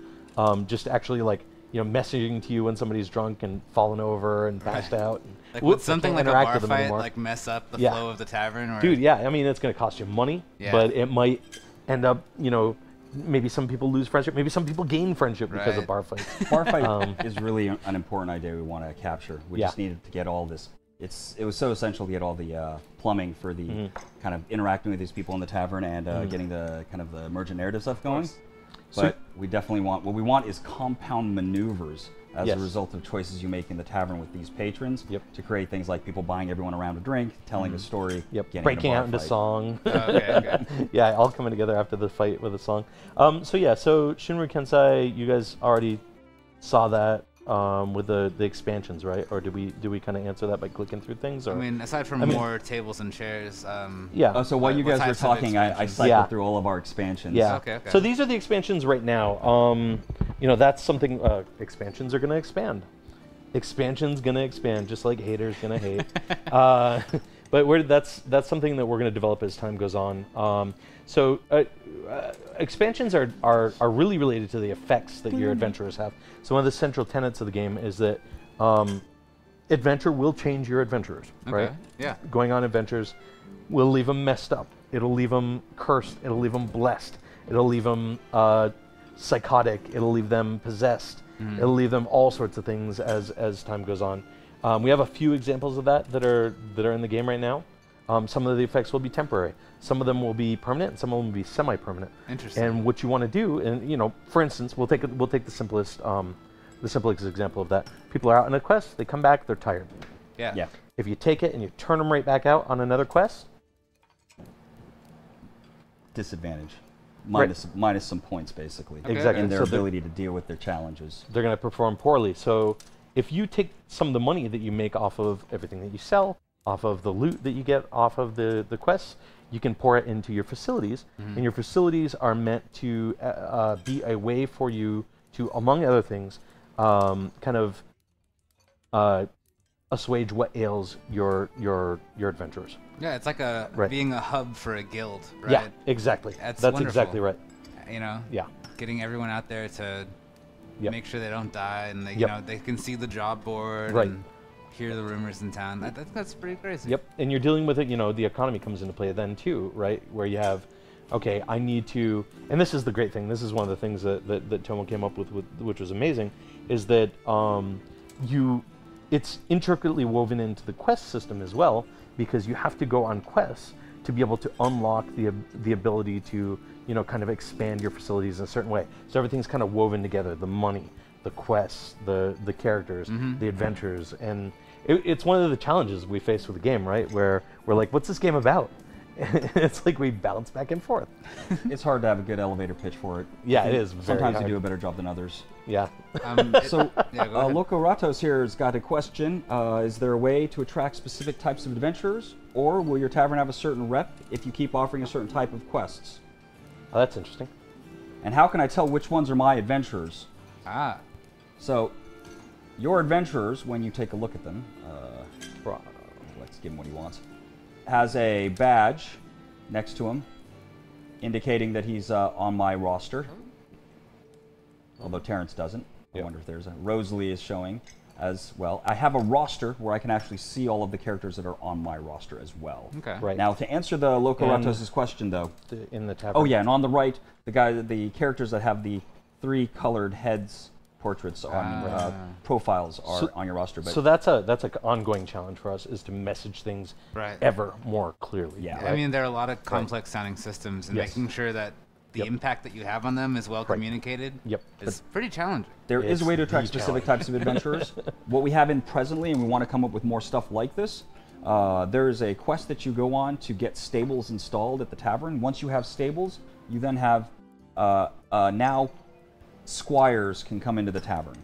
Just actually, like, you know, messaging to you when somebody's drunk and falling over and passed right. out. And like, would something like a bar fight like mess up the yeah. flow of the tavern? Or dude, yeah. I mean, it's going to cost you money, yeah. but it might end up, you know, maybe some people lose friendship. Maybe some people gain friendship right. because of bar fights. Bar fight is really an important idea we want to capture. We yeah. just needed to get all this. It was so essential to get all the plumbing for the mm-hmm. kind of interacting with these people in the tavern and mm-hmm. getting the kind of the emergent narrative stuff going. But so we definitely want, what we want is compound maneuvers as yes. a result of choices you make in the tavern with these patrons yep. to create things like people buying everyone around a drink, telling mm-hmm. a story, yep. breaking out into song. Okay. Yeah, all coming together after the fight with a song. So yeah, so Shinru Tensei, you guys already saw that with the expansions, right? Or do we kind of answer that by clicking through things? Or? I mean, aside from more tables and chairs. Yeah. So while you guys were talking, I cycled yeah. through all of our expansions. Yeah. Okay. So these are the expansions right now. You know, that's something. Expansions are going to expand. Expansions going to expand, just like haters going to hate. But that's something that we're going to develop as time goes on. Expansions are really related to the effects that your adventurers have. So one of the central tenets of the game is that adventure will change your adventurers, okay. right? Yeah. Going on adventures will leave them messed up. It'll leave them cursed. It'll leave them blessed. It'll leave them psychotic. It'll leave them possessed. Mm-hmm. It'll leave them all sorts of things as time goes on. We have a few examples of that are in the game right now. Some of the effects will be temporary. Some of them will be permanent, and some of them will be semi-permanent. Interesting. And what you want to do, and you know, for instance, we'll take the simplest example of that. People are out on a quest. They come back. They're tired. Yeah. Yeah. If you take it and you turn them right back out on another quest, disadvantage. Minus some points, basically. Okay. Exactly. And their ability to deal with their challenges. They're going to perform poorly. So if you take some of the money that you make off of everything that you sell, off of the loot that you get, off of the quests, you can pour it into your facilities. Mm-hmm. And your facilities are meant to be a way for you to, among other things, kind of assuage what ails your adventurers. Yeah, it's like being a hub for a guild, right? Yeah, exactly. That's wonderful. Exactly right. You know? Yeah. Getting everyone out there to... Yep. Make sure they don't die, and they, yep. you know, they can see the job board right. and hear the rumors in town. That's pretty crazy. Yep, and you're dealing with it. You know, the economy comes into play then too, right? Where you have, okay, I need to, and this is the great thing. This is one of the things that Tomo came up with which was amazing, is that it's intricately woven into the quest system as well, because you have to go on quests to be able to unlock the ability to, you know, kind of expand your facilities in a certain way. So everything's kind of woven together: the money, the quests, the characters, mm-hmm. the adventures, and it's one of the challenges we face with the game, right? Where we're like, what's this game about? It's like we bounce back and forth. It's hard to have a good elevator pitch for it. Yeah, it is. Sometimes they do a better job than others. Yeah. So, Loco Ratos here has got a question. Is there a way to attract specific types of adventurers, or will your tavern have a certain rep if you keep offering a certain type of quests? Oh, that's interesting. And how can I tell which ones are my adventurers? Ah. So, your adventurers, when you take a look at them, let's give him what he wants, has a badge next to him indicating that he's on my roster. Although Terrence doesn't. I wonder if there's a... Rosalie is showing as well. I have a roster where I can actually see all of the characters that are on my roster as well. Okay. Right. Now, to answer the Loco Ratos' question, though... in the tavern. Oh, yeah, and on the right, the characters that have the three colored heads portraits on profiles are on your roster. But so that's an ongoing challenge for us, is to message things ever more clearly. Yeah. Right? I mean, there are a lot of complex sounding systems, and making sure that the impact that you have on them is well communicated is pretty challenging. There is a way to attract specific types of adventurers. What we have in presently, and we want to come up with more stuff like this, there is a quest that you go on to get stables installed at the tavern. Once you have stables, you then have now squires can come into the tavern.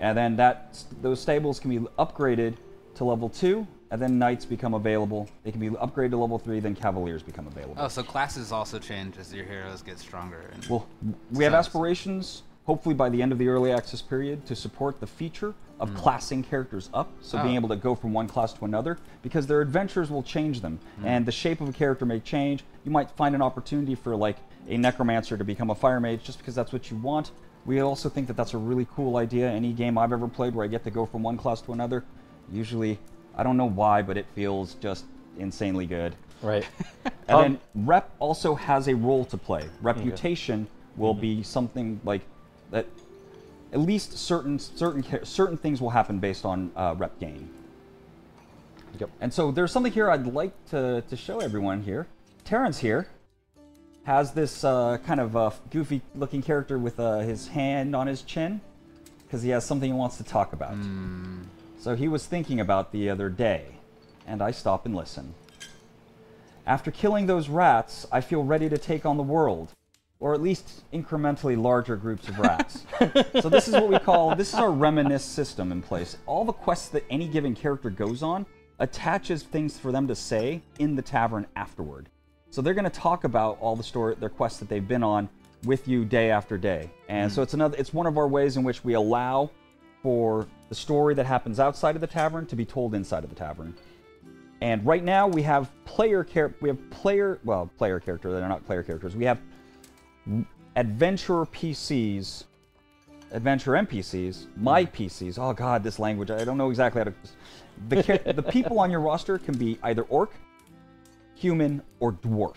And then those stables can be upgraded to level 2, and then knights become available. They can be upgraded to level 3, then cavaliers become available. Oh, so classes also change as your heroes get stronger. Well, we have aspirations, hopefully by the end of the early access period, to support the feature of classing characters up, so being able to go from one class to another, because their adventures will change them, and the shape of a character may change. You might find an opportunity for, like, a necromancer to become a fire mage just because that's what you want. We also think that that's a really cool idea. Any game I've ever played where I get to go from one class to another, usually, I don't know why, but it feels just insanely good. Right. And then rep also has a role to play. Reputation will be something like that. At least certain things will happen based on rep gain. Yep. And so there's something here I'd like to show everyone here. Terrence here has this kind of goofy-looking character with his hand on his chin because he has something he wants to talk about. Mm. So he was thinking about the other day, and I stop and listen. After killing those rats, I feel ready to take on the world, or at least incrementally larger groups of rats. So this is what we call, this is our reminisce system in place. All the quests that any given character goes on attaches things for them to say in the tavern afterward. So they're going to talk about all the their quests that they've been on with you day after day. And so it's one of our ways in which we allow for the story that happens outside of the tavern to be told inside of the tavern. And right now we have player character, they're not player characters. We have adventure NPCs, my PCs. Oh god, this language. I don't know exactly how to the people on your roster can be either orc, human, or dwarf,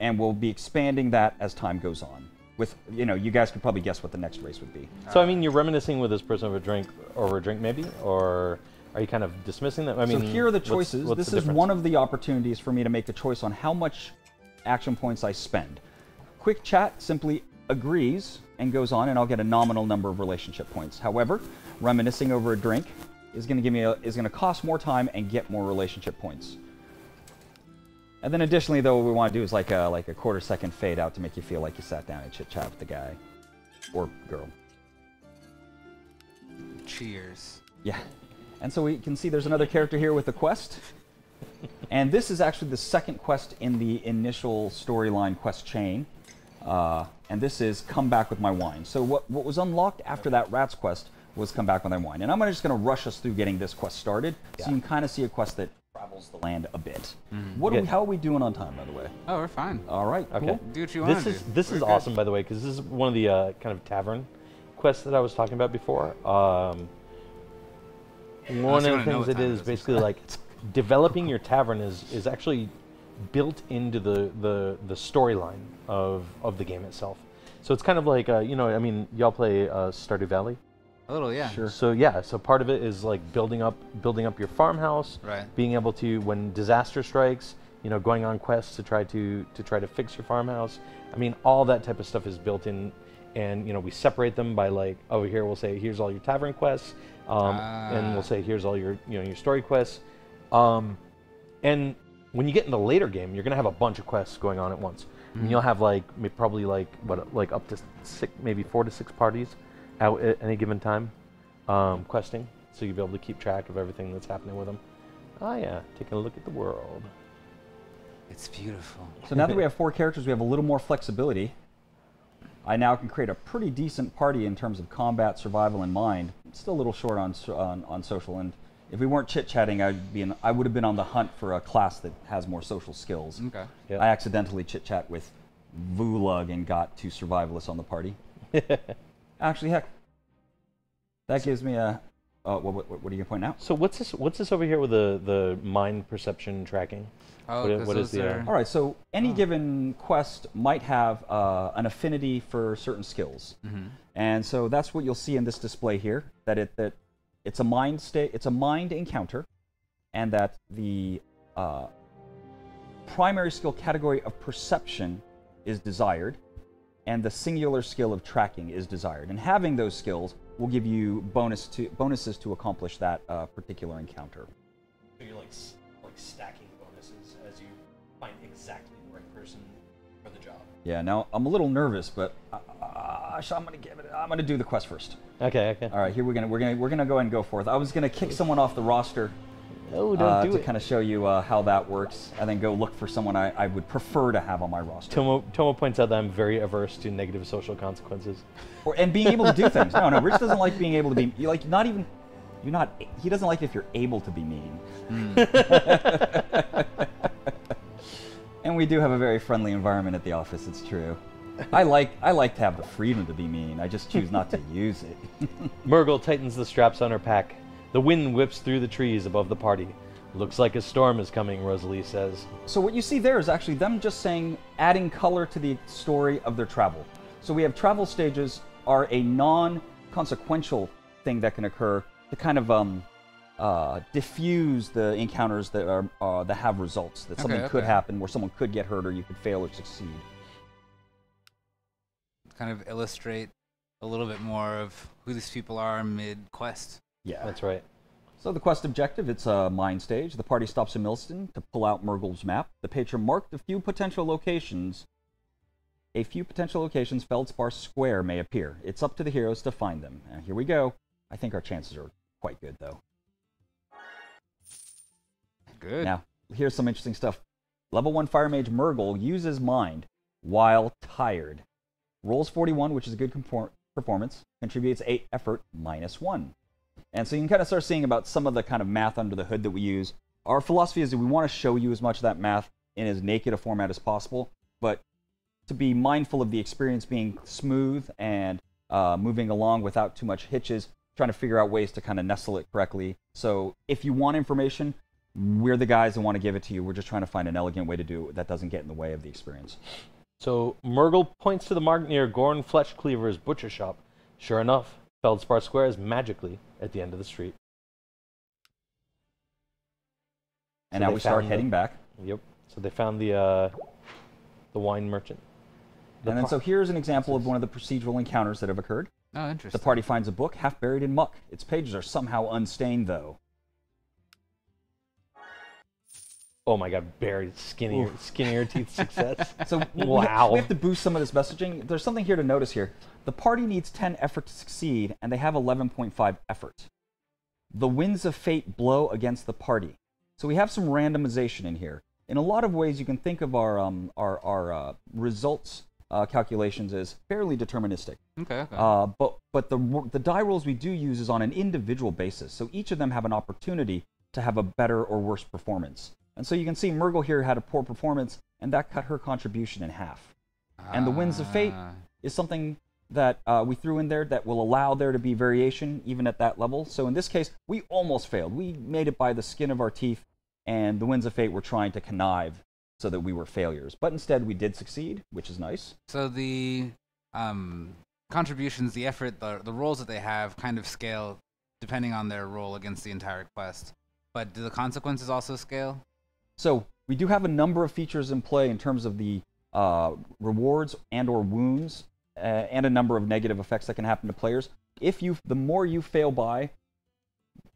and we'll be expanding that as time goes on. With, you know, you guys could probably guess what the next race would be. So I mean, you're reminiscing with this person over a drink maybe, or are you kind of dismissing them? I mean, so here are the choices. This is one of the opportunities for me to make the choice on how much action points I spend. Quick Chat simply agrees and goes on, and I'll get a nominal number of relationship points. However, reminiscing over a drink is going to cost more time and get more relationship points. And then additionally, though, what we want to do is like a quarter-second fade-out to make you feel like you sat down and chit-chat with the guy. Or girl. Cheers. Yeah. And so we can see there's another character here with a quest. And this is actually the second quest in the initial storyline quest chain. And this is Come Back With My Wine. So what was unlocked after that rat's quest was Come Back With My Wine. And I'm just going to rush us through getting this quest started, so you can kind of see a quest that travels the land a bit. How are we doing on time, by the way? Oh, we're fine. All right. Okay. Cool. Do what you want to do. This is awesome, by the way, because this is one of the kind of tavern quests that I was talking about before. One of the things it is basically like developing your tavern is actually built into the storyline of the game itself. So it's kind of like you know, I mean, y'all play Stardew Valley. A little, yeah. Sure. So yeah, so part of it is like building up your farmhouse, right? Being able to, when disaster strikes, you know, going on quests to try to fix your farmhouse. I mean, all that type of stuff is built in, and you know, we separate them by like over here we'll say here's all your tavern quests, and we'll say here's all your story quests, and When you get in the later game, you're gonna have a bunch of quests going on at once. Mm-hmm. And you'll have like probably like up to maybe 4 to 6 parties out at any given time, questing. So you'll be able to keep track of everything that's happening with them. Oh yeah, taking a look at the world. It's beautiful. So now that we have 4 characters, we have a little more flexibility. I now can create a pretty decent party in terms of combat, survival, and mind. I'm still a little short on social, and if we weren't chit-chatting, I would have been on the hunt for a class that has more social skills. Okay. Yep. I accidentally chit-chat with Vulug and got 2 survivalists on the party. Actually, heck, that gives me a... what are you pointing out? So what's this? What's this over here with the mind perception tracking? Oh, what is the? All right. So any given quest might have an affinity for certain skills, and so that's what you'll see in this display here. That it's a mind state. It's a mind encounter, and that the primary skill category of perception is desired, and the singular skill of tracking is desired. And having those skills will give you bonuses to accomplish that particular encounter. So you're like stacking bonuses as you find exactly the right person for the job. Yeah. Now I'm a little nervous, but I'm gonna do the quest first. Okay. Okay. All right. Here we're gonna go ahead and go forth. I was gonna kick someone off the roster. Oh, don't do it. To kind of show you how that works, and then go look for someone I would prefer to have on my roster. Tomo points out that I'm very averse to negative social consequences, and being able to do things. No, Rich doesn't like being able to be like not even you're not. He doesn't like if you're able to be mean. And we do have a very friendly environment at the office. It's true. I like to have the freedom to be mean. I just choose not to use it. Murgle tightens the straps on her pack. The wind whips through the trees above the party. Looks like a storm is coming, Rosalie says. So what you see there is actually them just saying, adding color to the story of their travel. So we have travel stages are a non-consequential thing that can occur to kind of diffuse the encounters that are that have results. That something could happen where someone could get hurt or you could fail or succeed. Kind of illustrate a little bit more of who these people are mid-quest. Yeah, that's right. So the quest objective, it's a mine stage. The party stops in Milston to pull out Murgle's map. The patron marked a few potential locations. Feldspar Square may appear. It's up to the heroes to find them. And here we go. I think our chances are quite good, though. Good. Now, here's some interesting stuff. Level 1 Fire Mage Murgle uses mind while tired. Rolls 41, which is a good performance. Contributes 8 effort, -1. And so you can kind of start seeing about some of the kind of math under the hood that we use. Our philosophy is that we want to show you as much of that math in as naked a format as possible, but to be mindful of the experience being smooth and moving along without too much hitches, trying to figure out ways to kind of nestle it correctly. So if you want information, we're the guys that want to give it to you. We're just trying to find an elegant way to do it that doesn't get in the way of the experience. So Murgle points to the mark near Gorn Flesh Cleaver's butcher shop. Sure enough, Feldspar Square is magically at the end of the street. And so now we start heading back. Yep. So they found the wine merchant. And then so here's an example of one of the procedural encounters that have occurred. Oh, interesting. The party finds a book half buried in muck. Its pages are somehow unstained, though. Oh my God, buried, skinnier teeth success. So wow. We have to boost some of this messaging. There's something here to notice here. The party needs 10 effort to succeed, and they have 11.5 effort. The winds of fate blow against the party. So we have some randomization in here. In a lot of ways, you can think of our results calculations as fairly deterministic. Okay. But the die rolls we do use is on an individual basis. So each of them have an opportunity to have a better or worse performance. And so you can see Murgle here had a poor performance, and that cut her contribution in half. And the winds of fate is something that we threw in there that will allow there to be variation even at that level. So in this case, we almost failed. We made it by the skin of our teeth, and the winds of fate were trying to connive so that we were failures. But instead, we did succeed, which is nice. So the contributions, the effort, the roles that they have kind of scale depending on their role against the entire quest. But do the consequences also scale? So we do have a number of features in play in terms of the rewards and or wounds. And a number of negative effects that can happen to players. The more you fail by,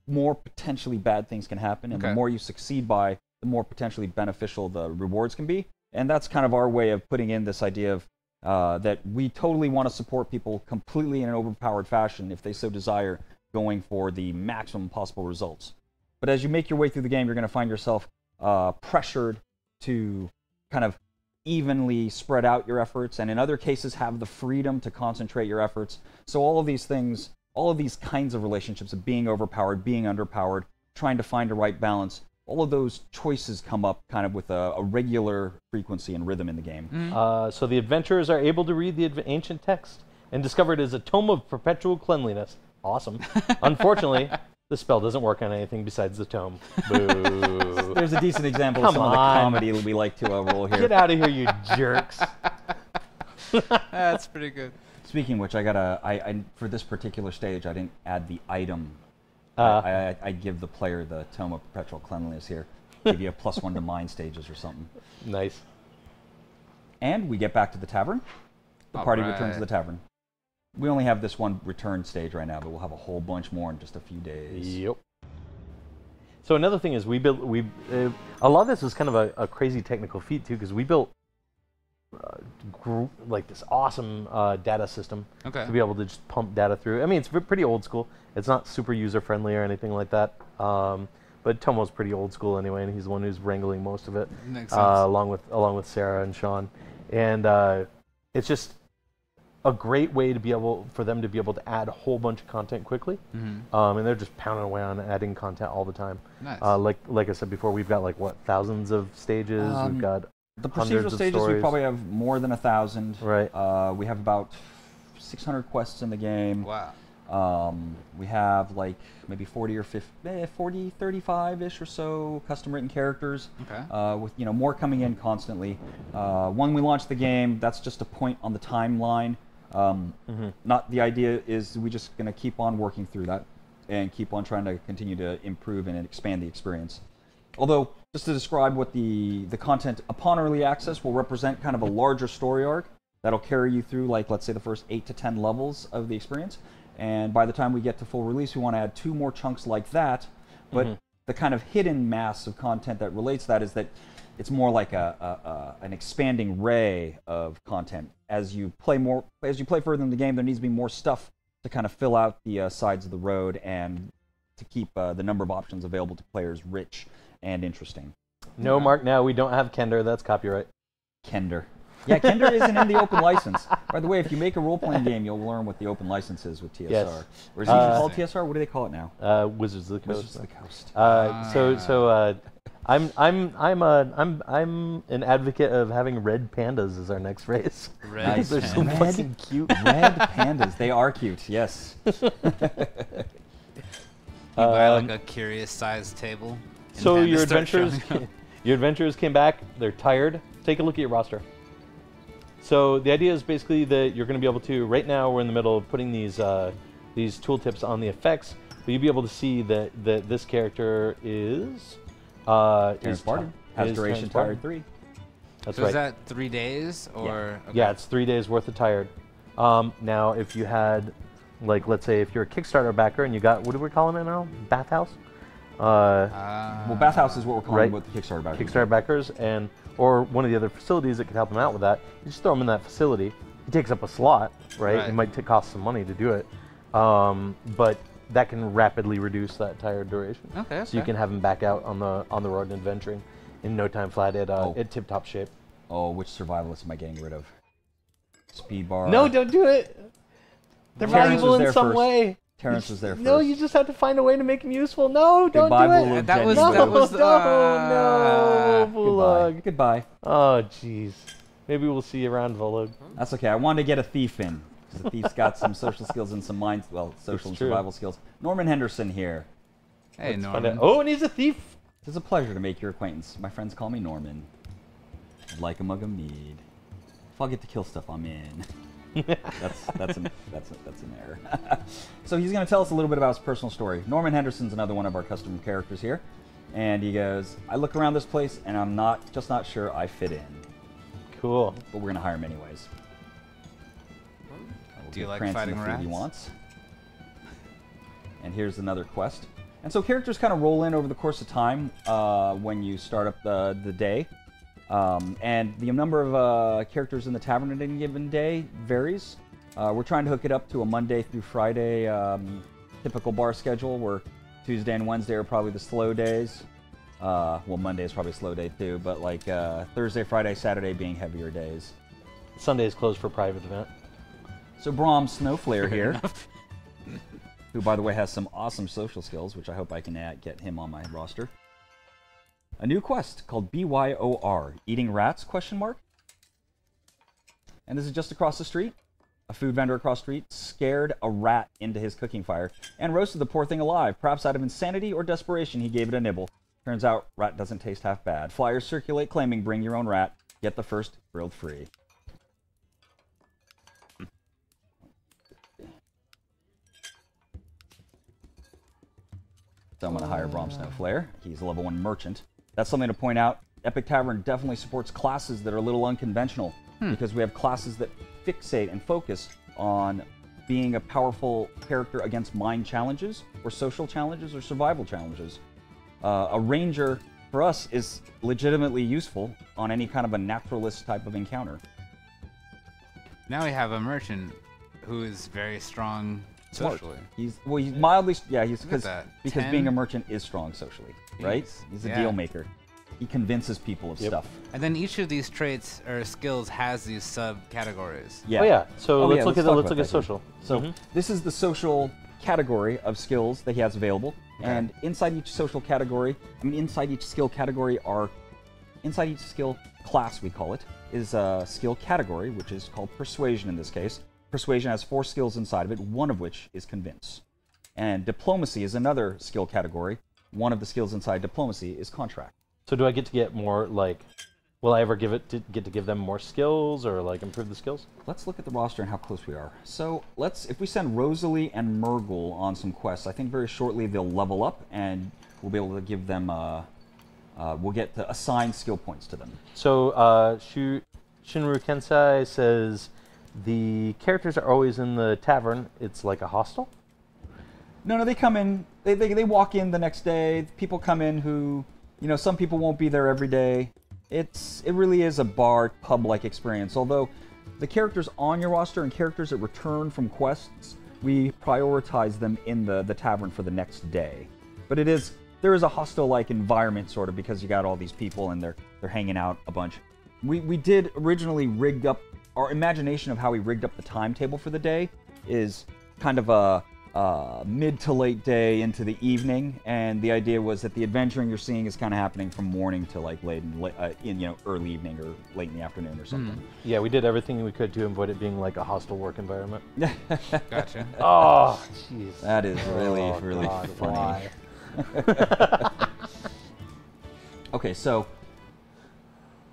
more potentially bad things can happen, and the more you succeed by, the more potentially beneficial the rewards can be. And that's kind of our way of putting in this idea of that we totally want to support people completely in an overpowered fashion if they so desire, going for the maximum possible results. But as you make your way through the game, you're going to find yourself pressured to kind of evenly spread out your efforts, and in other cases have the freedom to concentrate your efforts. So all of these things, all of these kinds of relationships of being overpowered, being underpowered, trying to find a right balance, all of those choices come up kind of with a regular frequency and rhythm in the game. Mm-hmm. So the adventurers are able to read the ancient text and discover it is a tome of perpetual cleanliness. Awesome. Unfortunately, the spell doesn't work on anything besides the tome. Boo. There's a decent example of some of the comedy we like to roll here. Get out of here, you jerks. That's pretty good. Speaking of which, I got a. For this particular stage, I didn't add the item. I give the player the Tome of Perpetual Cleanliness here. Give you a +1 to mind stages or something. Nice. And we get back to the tavern. The party returns to the tavern. We only have this one return stage right now, but we'll have a whole bunch more in just a few days. Yep. So another thing is we built... a lot of this is kind of a crazy technical feat, too, because we built this awesome data system to be able to just pump data through. I mean, it's pretty old school. It's not super user-friendly or anything like that. But Tomo's pretty old school anyway, and he's the one who's wrangling most of it. Makes sense. Along with Sarah and Sean. And it's just... a great way to be able for them to be able to add a whole bunch of content quickly, and they're just pounding away on adding content all the time. Nice. Like I said before, we've got like what, thousands of stages. We've got the procedural stages. We probably have more than 1,000. Right. We have about 600 quests in the game. Wow. We have like maybe 40 or 35-ish or so custom written characters. Okay. With more coming in constantly. When we launch the game, that's just a point on the timeline. Not the idea is we're just going to keep on working through that and keep on trying to continue to improve and expand the experience. Although, just to describe what the content upon early access will represent, kind of a larger story arc that'll carry you through, like, let's say the first 8 to 10 levels of the experience. And by the time we get to full release, we want to add 2 more chunks like that. But the kind of hidden mass of content that relates to that is that it's more like an expanding array of content. As you play further in the game, there needs to be more stuff to kind of fill out the sides of the road and to keep the number of options available to players rich and interesting. No, Mark, now we don't have Kender. That's copyright. Kender. Yeah, Kender isn't in the open license. By the way, if you make a role-playing game, you'll learn what the open license is with TSR. Yes. Or is it called TSR? What do they call it now? Wizards of the Coast. Wizards of the Coast. I'm an advocate of having red pandas as our next race. Nice. They're so fucking cute. Red pandas. They are cute. Yes. You buy like a curious sized table. So your adventurers came back. They're tired. Take a look at your roster. So the idea is basically that you're going to be able to, right now we're in the middle of putting these tooltips on the effects, but you'll be able to see that this character is Barton. Has duration tired 3. That's right. So is that 3 days? Or? Yeah. Okay. Yeah, it's 3 days worth of tired. Now if you had, like, let's say if you're a Kickstarter backer and you got, what are we calling it now? Bathhouse? Well, Bathhouse is what we're calling with the Kickstarter backers. Kickstarter backers, and or one of the other facilities that could help them out with that, you just throw them in that facility. It takes up a slot, right? It might cost some money to do it, but that can rapidly reduce that tire duration. Okay. So you can have them back out on the road and adventuring in no time flat at tip-top shape. Oh, which survivalist am I getting rid of? Speed bar. No, don't do it. They're valuable in some way. Terrence was there first. No, you just have to find a way to make him useful. No, don't do it. That was Volog. Goodbye. Oh, jeez. Maybe we'll see you around, Volog. That's okay. I wanted to get a thief in. Because the thief's got some social skills and some mind... Well, social and survival skills. Norman Henderson here. Hey, Norman. Oh, and he's a thief. It is a pleasure to make your acquaintance. My friends call me Norman. I'd like a mug of mead. If I get to kill stuff, I'm in. that's an error. So he's going to tell us a little bit about his personal story. Norman Henderson's another one of our custom characters here, and he goes, "I look around this place, and I'm not sure I fit in." Cool. But we're going to hire him anyways. Do you like fighting rats? He wants. And here's another quest. And so characters kind of roll in over the course of time when you start up the day. And the number of characters in the tavern at any given day varies. We're trying to hook it up to a Monday through Friday typical bar schedule, where Tuesday and Wednesday are probably the slow days. Well, Monday is probably a slow day too, but like Thursday, Friday, Saturday being heavier days. Sunday is closed for a private event. So Brom Snowflare here, who by the way has some awesome social skills, which I hope I can get him on my roster. A new quest called BYOR, Eating Rats, ? And this is just across the street. A food vendor across the street scared a rat into his cooking fire and roasted the poor thing alive. Perhaps out of insanity or desperation, he gave it a nibble. Turns out, rat doesn't taste half bad. Flyers circulate claiming bring your own rat. Get the first grilled free. So I'm going to hire Brom Snowflare. He's a level 1 merchant. That's something to point out. Epic Tavern definitely supports classes that are a little unconventional, because we have classes that fixate and focus on being a powerful character against mind challenges, or social challenges, or survival challenges. A ranger, for us, is legitimately useful on any kind of a naturalist type of encounter. Now we have a merchant who is very strong socially. He's mildly, yeah, he's because being a merchant is strong socially, right? He's a deal maker. He convinces people of stuff. And then each of these traits or skills has these subcategories. Yeah. Oh yeah. So let's look at social. So this is the social category of skills that he has available, and inside each social category, inside each skill category are, inside each skill class we call it, is a skill category, which is called persuasion in this case. Persuasion has 4 skills inside of it, one of which is convince. And diplomacy is another skill category. One of the skills inside diplomacy is contract. So do I get to get more, like, will I ever get to give them more skills or, like, improve the skills? Let's look at the roster and how close we are. So let's, if we send Rosalie and Murgle on some quests, I think very shortly they'll level up and we'll be able to give them, we'll get to assign skill points to them. So Shinru Kensai says, the characters are always in the tavern. It's like a hostel? No, they come in, they walk in the next day. People come in who, you know, some people won't be there every day. It really is a bar, pub-like experience. Although, the characters on your roster and characters that return from quests, we prioritize them in the tavern for the next day. But it is, there is a hostel-like environment, sort of, because you got all these people and they're hanging out a bunch. We did originally rigged up, our imagination of how we rigged up the timetable for the day is kind of a mid to late day into the evening, and the idea was that the adventuring you're seeing is kind of happening from morning to like late in early evening or late in the afternoon or something. Yeah, we did everything we could to avoid it being like a hostile work environment. Gotcha. Oh, jeez. That is really, really God, funny. Okay, so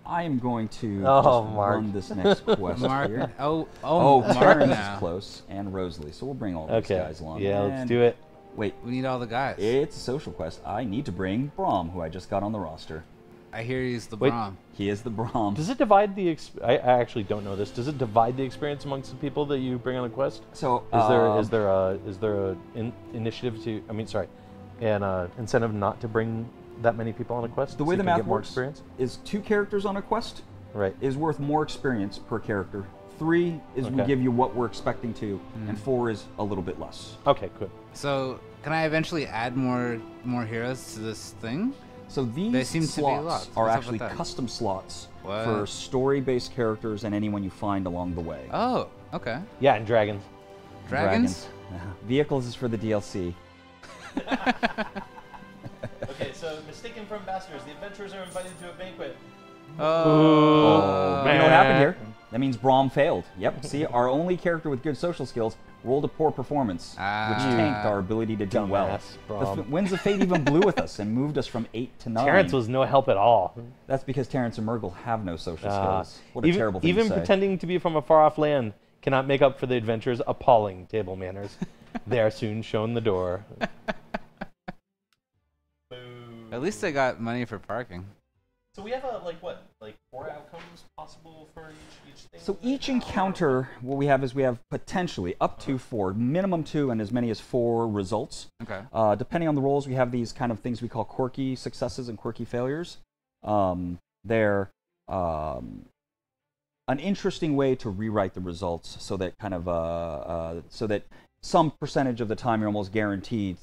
I am going to run this next quest here. Karen is close, and Rosalie, so we'll bring all these guys along. Yeah, let's do it. Wait, we need all the guys. It's a social quest. I need to bring Brom, who I just got on the roster. I hear he's the Brom. He is the Brom. Does it divide the? I actually don't know this. Does it divide the experience amongst the people that you bring on a quest? So is there an initiative to? I mean, sorry, an incentive not to bring that many people on a quest? The way the math works is 2 characters on a quest is worth more experience per character. 3 is we give you what we're expecting to, and 4 is a little bit less. Okay, good. So can I eventually add more heroes to this thing? So these slots are actually custom slots for story-based characters and anyone you find along the way. Oh, okay. Yeah, and dragons. Dragons? Vehicles is for the DLC. Okay, so mistaken for ambassadors, the adventurers are invited to a banquet. You know what happened here? That means Brom failed. Yep, see, our only character with good social skills rolled a poor performance, which tanked our ability to do well. The Winds of Fate even blew with us and moved us from 8 to 9. Terrence was no help at all. That's because Terrence and Murgle have no social skills. What a terrible thing to say. Even pretending to be from a far-off land cannot make up for the adventurer's appalling table manners. They are soon shown the door. At least I got money for parking. So we have like 4 outcomes. possible for each thing? So each encounter, what we have is we have potentially up to 4, minimum 2 and as many as 4 results. Okay. Depending on the rolls, we have these kind of things we call quirky successes and quirky failures. They're an interesting way to rewrite the results so that kind of so that some percentage of the time you're almost guaranteed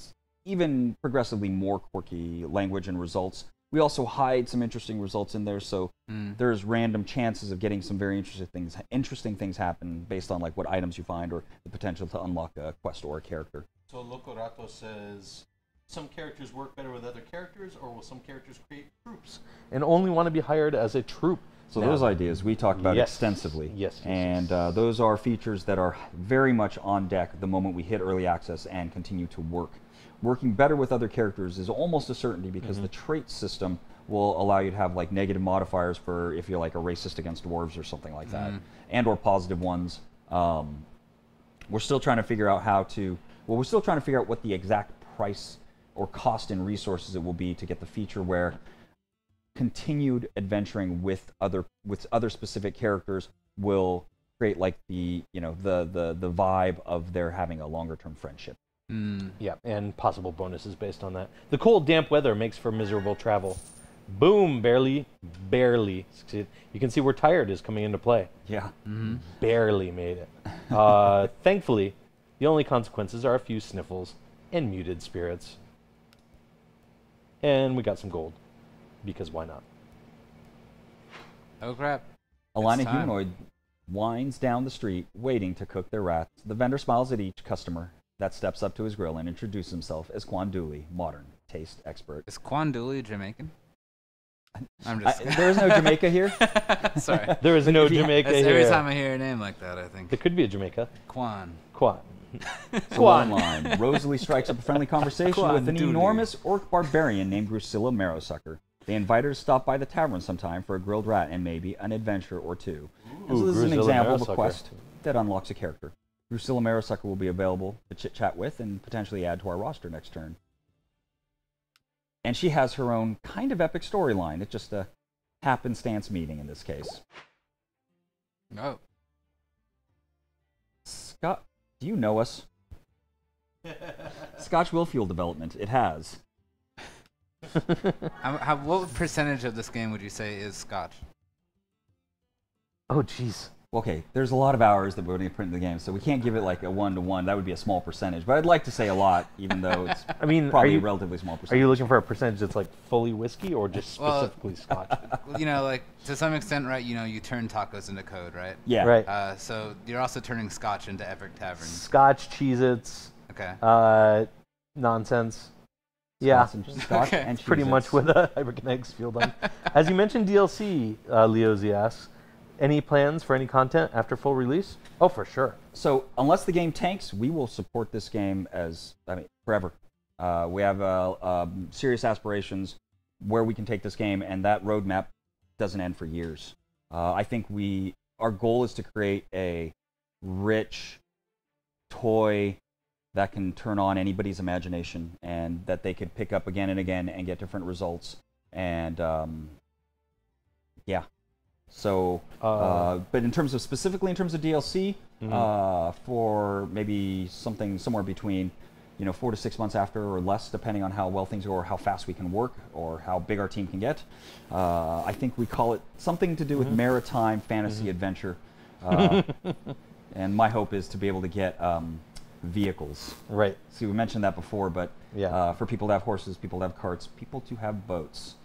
even progressively more quirky language and results. We also hide some interesting results in there, so there's random chances of getting some very interesting things happen based on like what items you find or the potential to unlock a quest or a character. So Loco Rato says, some characters work better with other characters, or will some characters create troops and only want to be hired as a troop? So now, those ideas we talked about extensively. Yes, yes. And those are features that are very much on deck the moment we hit early access and continue to work. Working better with other characters is almost a certainty because the trait system will allow you to have like negative modifiers for if you're like a racist against dwarves or something like that, and or positive ones. We're still trying to figure out how to, well, we're still trying to figure out what the exact price or cost and resources it will be to get the feature where continued adventuring with other specific characters will create like the vibe of their having a longer term friendship. Yeah, and possible bonuses based on that. The cold, damp weather makes for miserable travel. Boom, barely succeeded. You can see where tired is coming into play. Yeah. Barely made it. Thankfully, the only consequences are a few sniffles and muted spirits. And we got some gold. Because why not? Oh, crap. Alina Humanoid winds down the street, waiting to cook their rats. The vendor smiles at each customer that steps up to his grill and introduces himself as Quan Dooley, modern taste expert. Is Quan Dooley Jamaican? I'm just there is no Jamaica here. Sorry. There is no Jamaica here. Every time I hear a name like that, I think. There could be a Jamaica. Quan. So online, Rosalie strikes up a friendly conversation with an enormous orc barbarian named Drusilla Marrowsucker. They invite her to stop by the tavern sometime for a grilled rat and maybe an adventure or two. Ooh, so this is an example of a quest that unlocks a character. Drusilla Marrowsucker will be available to chit-chat with and potentially add to our roster next turn. And she has her own kind of epic storyline. It's just a happenstance meeting in this case. No. Scott, do you know us? Scotch Wheelfuel Development. It has. What percentage of this game would you say is Scotch? Oh, jeez. Okay, there's a lot of hours that we already put in the game, so we can't give it like a 1-to-1. That would be a small percentage, but I'd like to say a lot, even though it's probably a relatively small percentage. Are you looking for a percentage that's like fully whiskey or just specifically Scotch? You know, like to some extent, right? You know, you turn tacos into code, right? Yeah. Right. So you're also turning Scotch into Epic Tavern. Scotch, Cheez-Its. Okay. Nonsense. Yeah, Scotch and Cheez-Its. Pretty much with a Hyperkinetic field on. As you mentioned, DLC, Leozi asks. Any plans for any content after full release? Oh, for sure. So unless the game tanks, we will support this game as forever. We have serious aspirations where we can take this game, and that roadmap doesn't end for years. I think our goal is to create a rich toy that can turn on anybody's imagination, and that they could pick up again and again and get different results. And yeah. So, but in terms of DLC, for maybe something somewhere between, 4 to 6 months after or less, depending on how well things go or how fast we can work or how big our team can get. I think we call it something to do with maritime fantasy adventure. And my hope is to be able to get vehicles. Right. See, we mentioned that before, but for people to have horses, people to have carts, people to have boats.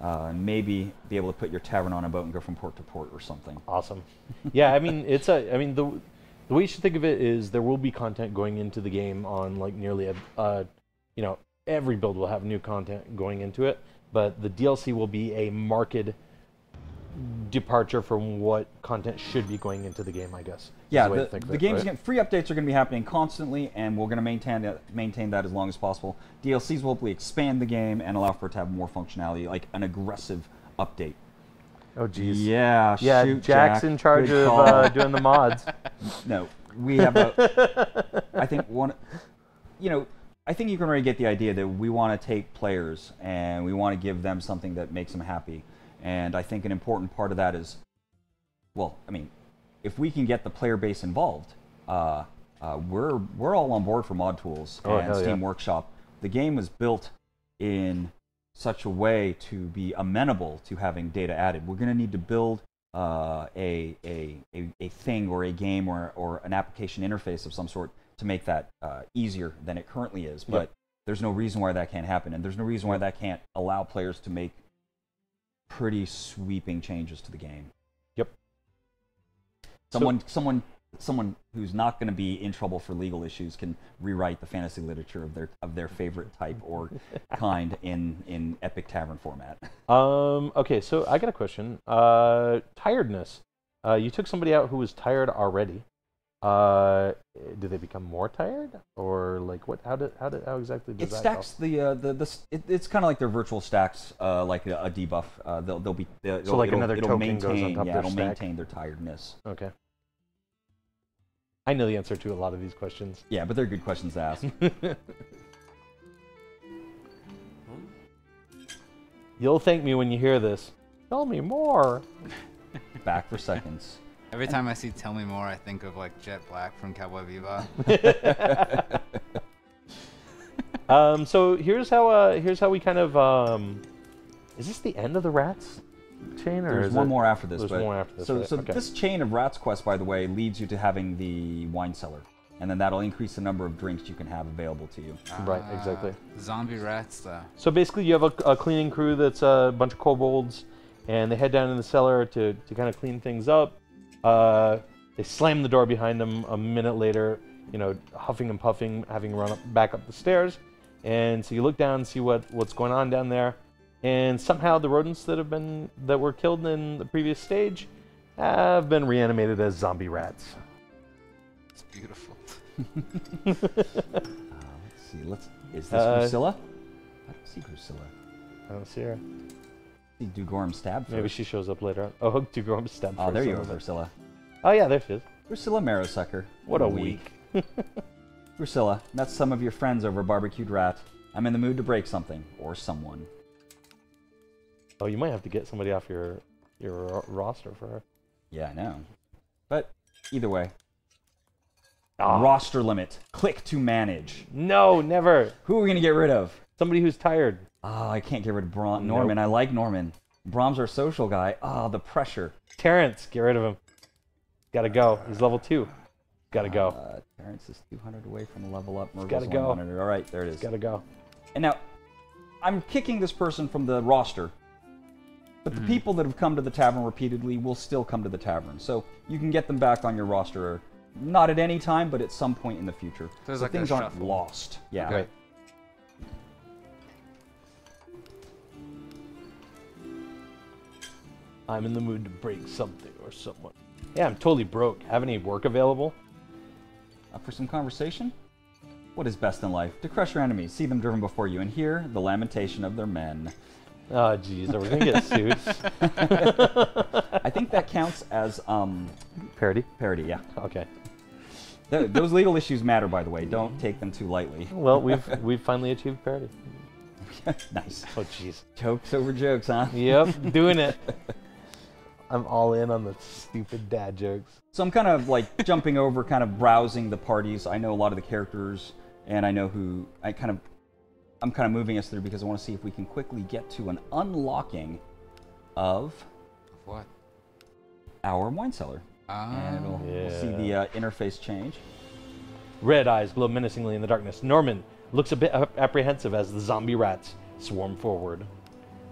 And maybe be able to put your tavern on a boat and go from port to port or something. Awesome. Yeah, the way you should think of it is there will be content going into the game on like nearly every build will have new content going into it, but the DLC will be a marked departure from what content should be going into the game, I guess. Yeah, free updates are going to be happening constantly, and we're going to maintain that as long as possible. DLCs will hopefully expand the game and allow for it to have more functionality, like an aggressive update. Oh, geez. Yeah, shoot, Jack's in charge of doing the mods. No, we have a... I think one... I think you can already get the idea that we want to take players, and we want to give them something that makes them happy. And I think an important part of that is well, I mean, if we can get the player base involved, we're all on board for mod tools and Steam Workshop. The game was built in such a way to be amenable to having data added. We're going to need to build a thing or a game or an application interface of some sort to make that easier than it currently is. But there's no reason why that can't happen, and there's no reason why that can't allow players to make pretty sweeping changes to the game. Yep. Someone who's not going to be in trouble for legal issues can rewrite the fantasy literature of their favorite type or kind in Epic Tavern format. Okay, so I got a question. Tiredness. You took somebody out who was tired already. Do they become more tired, or like what? How exactly does that help? It stacks it's kind of like their virtual stacks, like a debuff. They'll so like another token goes on top of their stack. It'll maintain their tiredness. Okay. I know the answer to a lot of these questions. Yeah, but they're good questions to ask. You'll thank me when you hear this. Tell me more. Back for seconds. Every time I see "Tell Me More," I think of like Jet Black from Cowboy Bebop. So here's how we kind of is this the end of the rats chain, or there's one more after this? There's more after this. So this chain of rats quest, by the way, leads you to having the wine cellar, and then that'll increase the number of drinks you can have available to you. Right, exactly. Zombie rats, though. So basically, you have a cleaning crew that's a bunch of kobolds, and they head down in the cellar to kind of clean things up. They slam the door behind them a minute later, you know, huffing and puffing, having run back up the stairs. And so you look down and see what's going on down there. And somehow the rodents that were killed in the previous stage have been reanimated as zombie rats. It's beautiful. Let's see. Is this Drusilla? I don't see Drusilla. I don't see her. Dugorm stabbed first. Maybe she shows up later on. Oh, Dugorm stabbed first. Oh, there you are, Drusilla. Oh, yeah, there she is. Drusilla Marrowsucker. What a week. Drusilla, met some of your friends over barbecued rat. I'm in the mood to break something, or someone. Oh, you might have to get somebody off your roster for her. Yeah, I know. But, either way. Oh. Roster limit. Click to manage. No, never. Who are we going to get rid of? Somebody who's tired. Oh, I can't get rid of Norman. Nope. I like Norman. Brom's our social guy. Oh, the pressure. Terrence, get rid of him. Gotta go. He's level 2. Gotta go. Terrence is 200 away from the level up. Merville's gotta go. 100. All right, there it is. Gotta go. And now, I'm kicking this person from the roster, but the people that have come to the tavern repeatedly will still come to the tavern. So you can get them back on your roster, not at any time, but at some point in the future. So like things aren't lost. Yeah. Okay. Right. I'm in the mood to break something or someone. Yeah, I'm totally broke. Have any work available? Up for some conversation? What is best in life? To crush your enemies, see them driven before you, and hear the lamentation of their men. Oh, jeez. Are we going to get sued? I think that counts as... parody? Parody, yeah. Okay. Those legal issues matter, by the way. Don't take them too lightly. Well, we've finally achieved parody. Nice. Oh, jeez. Jokes over jokes, huh? Yep, doing it. I'm all in on the stupid dad jokes. So I'm kind of like jumping over, kind of browsing the parties. I know a lot of the characters, and I know who I'm kind of moving us through because I want to see if we can quickly get to an unlocking of what? Our wine cellar. And we'll see the interface change. Red eyes glow menacingly in the darkness. Norman looks a bit apprehensive as the zombie rats swarm forward.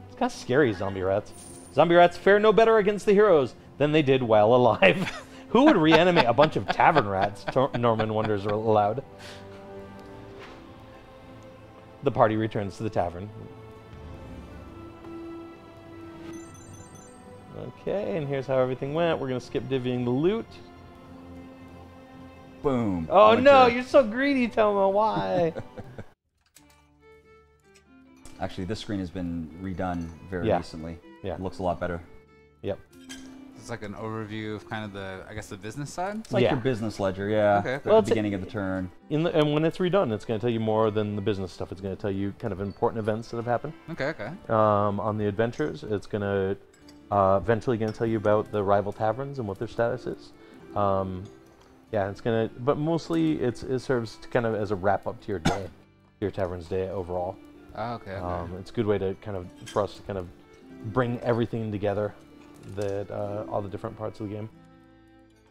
It's kind of scary, zombie rats. Zombie rats fare no better against the heroes than they did while alive. Who would reanimate a bunch of tavern rats? Norman wonders aloud. The party returns to the tavern. Okay, and here's how everything went. We're going to skip divvying the loot. Boom. Oh, no, you're so greedy, Tomo. Why? Actually, this screen has been redone very recently. Yeah. It looks a lot better. Yep. It's like an overview of kind of the, I guess, the business side? It's like your business ledger, yeah. Okay. Well, at the beginning of the turn. And when it's redone, it's going to tell you more than the business stuff. It's going to tell you kind of important events that have happened. Okay, okay. On the adventures, it's going to Eventually going to tell you about the rival taverns and what their status is. Yeah, it's going to, but mostly it serves to kind of as a wrap up to your day, your tavern's day overall. Oh, okay. It's a good way to kind of, for us to kind of bring everything together, that all the different parts of the game.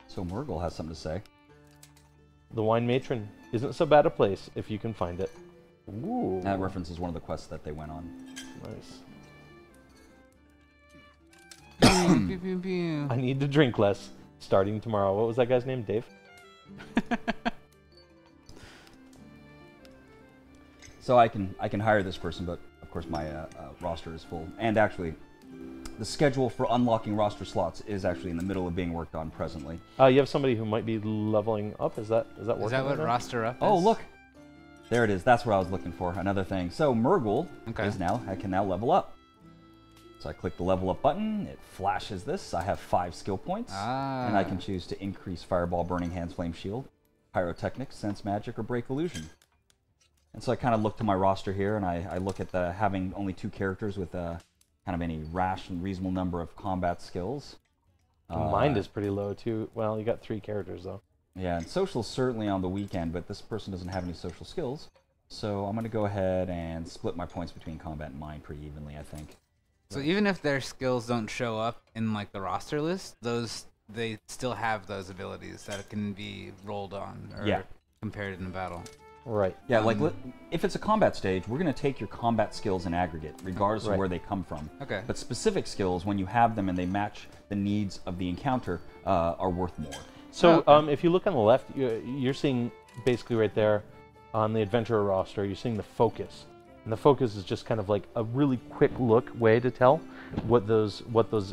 So Murgle has something to say. The Wine Matron isn't so bad a place if you can find it. Ooh. That references one of the quests that they went on. Nice. Pew, pew, pew. I need to drink less starting tomorrow. What was that guy's name? Dave? So I can hire this person, but of course my roster is full. And actually, the schedule for unlocking roster slots is actually in the middle of being worked on presently. You have somebody who might be leveling up. Is that working? Is that what roster up is? Oh, look. There it is. That's what I was looking for. Another thing. So Murgle is now, I can now level up. So I click the level up button. It flashes this. I have 5 skill points. Ah. And I can choose to increase Fireball, Burning Hands, Flame Shield, Pyrotechnics, Sense Magic, or Break Illusion. And so I kind of look to my roster here, and I look at the having only 2 characters with kind of any reasonable number of combat skills. Mine is pretty low, too. Well, you got 3 characters, though. Yeah, and social's certainly on the weekend, but this person doesn't have any social skills. So I'm going to go ahead and split my points between combat and mine pretty evenly, I think. So even if their skills don't show up in, like, the roster list, they still have those abilities that can be rolled on or compared in a battle. Right. Yeah, like, if it's a combat stage, we're going to take your combat skills in aggregate, regardless of where they come from. Okay. But specific skills, when you have them and they match the needs of the encounter, are worth more. So if you look on the left, you're seeing basically right there on the adventurer roster, you're seeing the focus. And the focus is just kind of like a really quick look way to tell what those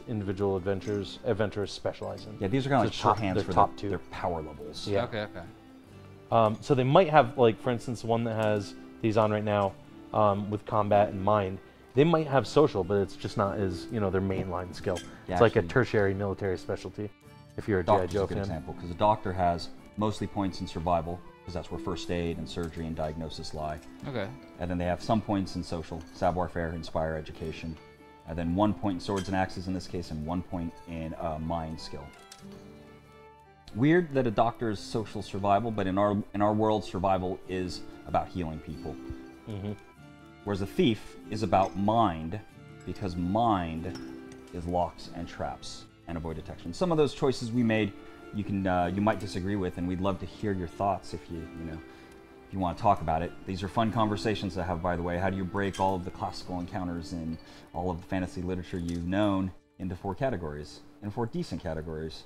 individual adventurers specialize in. Yeah, these are kind of like shorthands for their power levels. Yeah. Okay, okay. So they might have, like, for instance, one that has these on right now with combat in mind. They might have social, but it's just not as, you know, their mainline skill. Yeah, it's actually like a tertiary military specialty if you're a G.I. Joe fan. Doctor's a good example, because the doctor has mostly points in survival, because that's where first aid and surgery and diagnosis lie. Okay. And then they have some points in social, savoir-faire, inspire, education. And then 1 point in swords and axes in this case, and 1 point in mind skill. Weird that a doctor is social survival, but in our world, survival is about healing people. Mm-hmm. Whereas a thief is about mind, because mind is locks and traps and avoid detection. Some of those choices we made, you can you might disagree with, and we'd love to hear your thoughts if you want to talk about it. These are fun conversations I have, by the way. How do you break all of the classical encounters and all of the fantasy literature you've known into 4 categories, and 4 decent categories?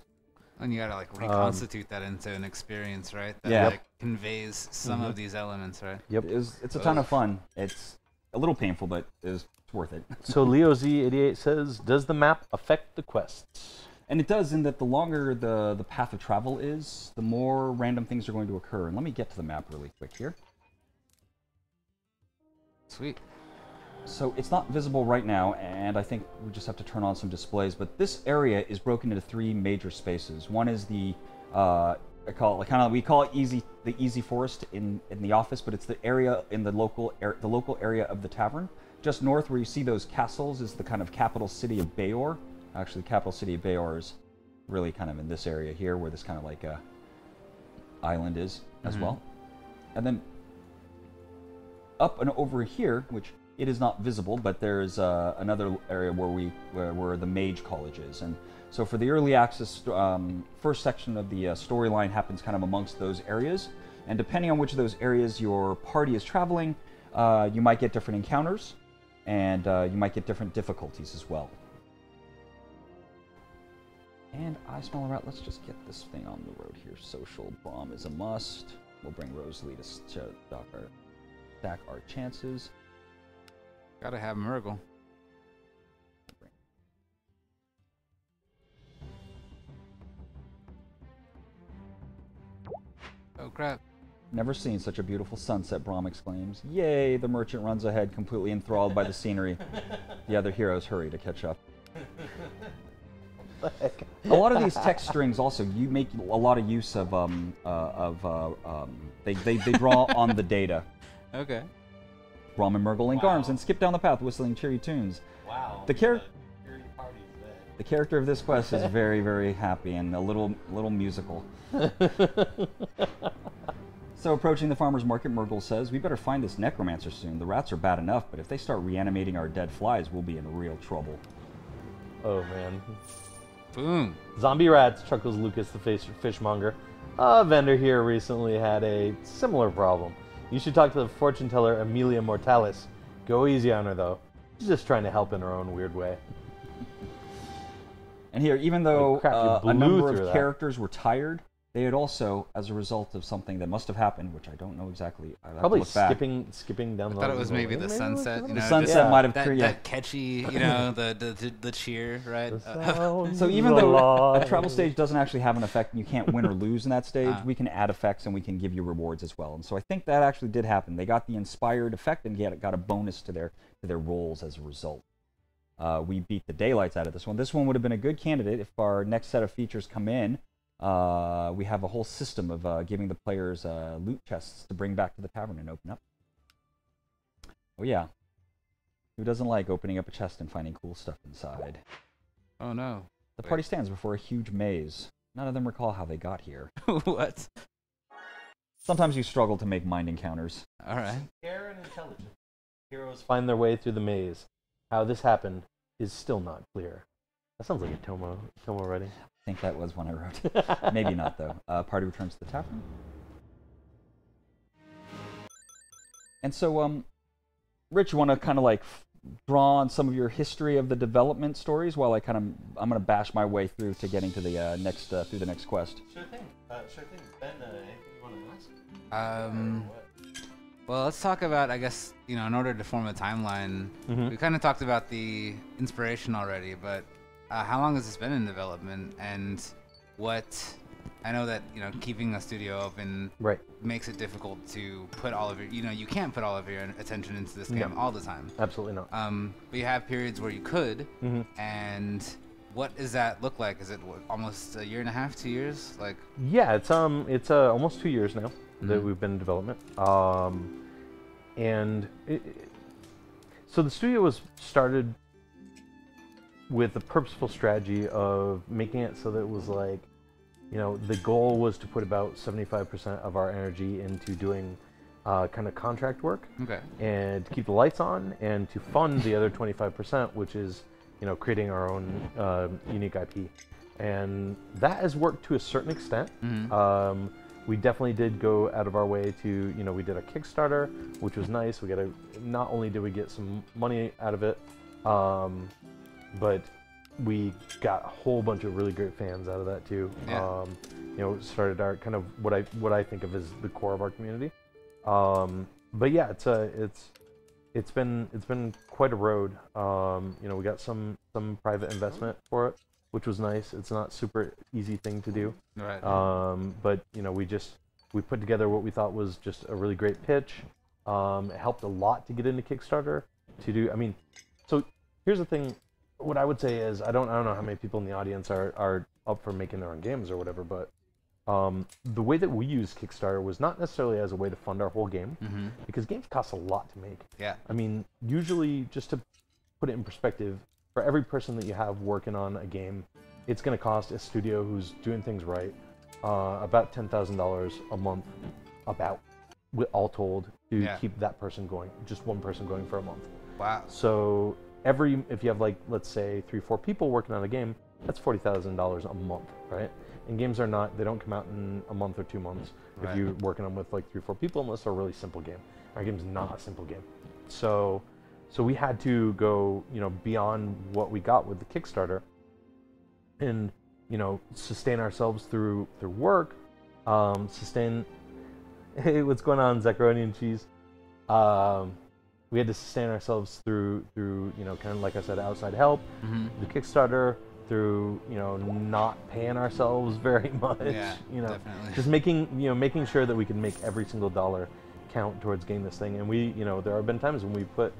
And you gotta, like, reconstitute that into an experience, right? That like, conveys some of these elements, right? Yep. It's a ton of fun. It's a little painful, but it's worth it. So Leo Z88 says, does the map affect the quests? And it does, in that the longer the path of travel is, the more random things are going to occur. And let me get to the map really quick here. Sweet. So it's not visible right now, and I think we just have to turn on some displays, but this area is broken into 3 major spaces. One is the, we call it the easy forest in the office, but it's the area in the local area of the tavern. Just north where you see those castles is the kind of capital city of Bayor. Actually, the capital city of Bayor is really kind of in this area here, where this kind of like island is as well. And then up and over here, which it is not visible, but there's another area where the Mage College is. And so for the early access, first section of the storyline happens kind of amongst those areas. And depending on which of those areas your party is traveling, you might get different encounters, and you might get different difficulties as well. And I smell a rat. Let's just get this thing on the road here. Social bomb is a must. We'll bring Rosalie to stack our chances. Gotta have Murgle. Oh crap. Never seen such a beautiful sunset, Brom exclaims. Yay, the merchant runs ahead, completely enthralled by the scenery. The other heroes hurry to catch up. A lot of these text strings also, you make a lot of use of, they draw on the data. Okay. Brom and Murgle link arms and skip down the path, whistling cheery tunes. Wow. The, char the The character of this quest is very, very happy and a little musical. So approaching the farmer's market, Murgle says, we better find this necromancer soon. The rats are bad enough, but if they start reanimating our dead flies, we'll be in real trouble. Oh, man. Boom. Zombie rats, chuckles Lucas the fishmonger. A vendor here recently had a similar problem. You should talk to the fortune teller Amelia Mortalis. Go easy on her, though. She's just trying to help in her own weird way. And here, even though a number of characters were tired, they had also, as a result of something that must have happened, which I don't know exactly. Probably skipping down. I thought it was maybe the sunset. The sunset might have created that catchy, you know, the cheer, right? So even though a travel stage doesn't actually have an effect, and you can't win or lose in that stage, we can add effects and we can give you rewards as well. And so I think that actually did happen. They got the inspired effect and got a bonus to their rolls as a result. We beat the daylights out of this one. This one would have been a good candidate if our next set of features come in. We have a whole system of giving the players loot chests to bring back to the tavern and open up. Oh yeah. Who doesn't like opening up a chest and finding cool stuff inside? Oh no. The party stands before a huge maze. None of them recall how they got here. What? Sometimes you struggle to make mind encounters. Alright. Care and intelligence. Heroes find their way through the maze. How this happened is still not clear. That sounds like a Tomo writing. I think that was one I wrote. Maybe not, though. Party returns to the tavern. And so, Rich, you want to kind of like draw on some of your history of the development stories while I kind of I'm gonna bash my way through to getting to the next through the next quest. Sure thing. Sure thing. Ben, anything you want to ask? Well, let's talk about, I guess, you know, in order to form a timeline. Mm-hmm. We kind of talked about the inspiration already, but. How long has this been in development, and what? I know that you know keeping a studio open makes it difficult to put all of your you can't put all of your attention into this game all the time. Absolutely not. But you have periods where you could. Mm-hmm. And what does that look like? Is it almost a year and a half, 2 years? Like yeah, it's almost 2 years now that we've been in development. And so the studio was started with a purposeful strategy of making it so that it was like, you know, the goal was to put about 75% of our energy into doing kind of contract work, and to keep the lights on, and to fund the other 25%, which is, you know, creating our own unique IP. And that has worked to a certain extent. Mm-hmm. We definitely did go out of our way to, you know, we did a Kickstarter, which was nice. We got a, not only did we get some money out of it, but we got a whole bunch of really great fans out of that too. Yeah. You know, started our kind of what I think of as the core of our community. But yeah, it's been quite a road. You know, we got some private investment for it, which was nice. It's not super easy thing to do. Right. But you know, we put together what we thought was just a really great pitch. It helped a lot to get into Kickstarter to do. I mean, so here's the thing. What I would say is I don't know how many people in the audience are up for making their own games or whatever, but the way that we used Kickstarter was not necessarily as a way to fund our whole game, because games cost a lot to make. Yeah. I mean, usually, just to put it in perspective, for every person that you have working on a game, it's going to cost a studio who's doing things right about $10,000 a month, about, all told, to keep that person going, just one person going for a month. Wow. So... if you have like, let's say 3 or 4 people working on a game, that's $40,000 a month, right? And games are not, they don't come out in a month or 2 months if you're working on with like 3 or 4 people, unless they're a really simple game. Our game's not a simple game. So we had to go, you know, beyond what we got with the Kickstarter and, you know, sustain ourselves through work, sustain, hey, what's going on, Zaccaroni and Cheese? We had to sustain ourselves through you know, kind of like I said, outside help, the Kickstarter, through, you know, not paying ourselves very much, you know, definitely. Just making sure that we could make every single dollar count towards getting this thing. And we, you know, there have been times when we put,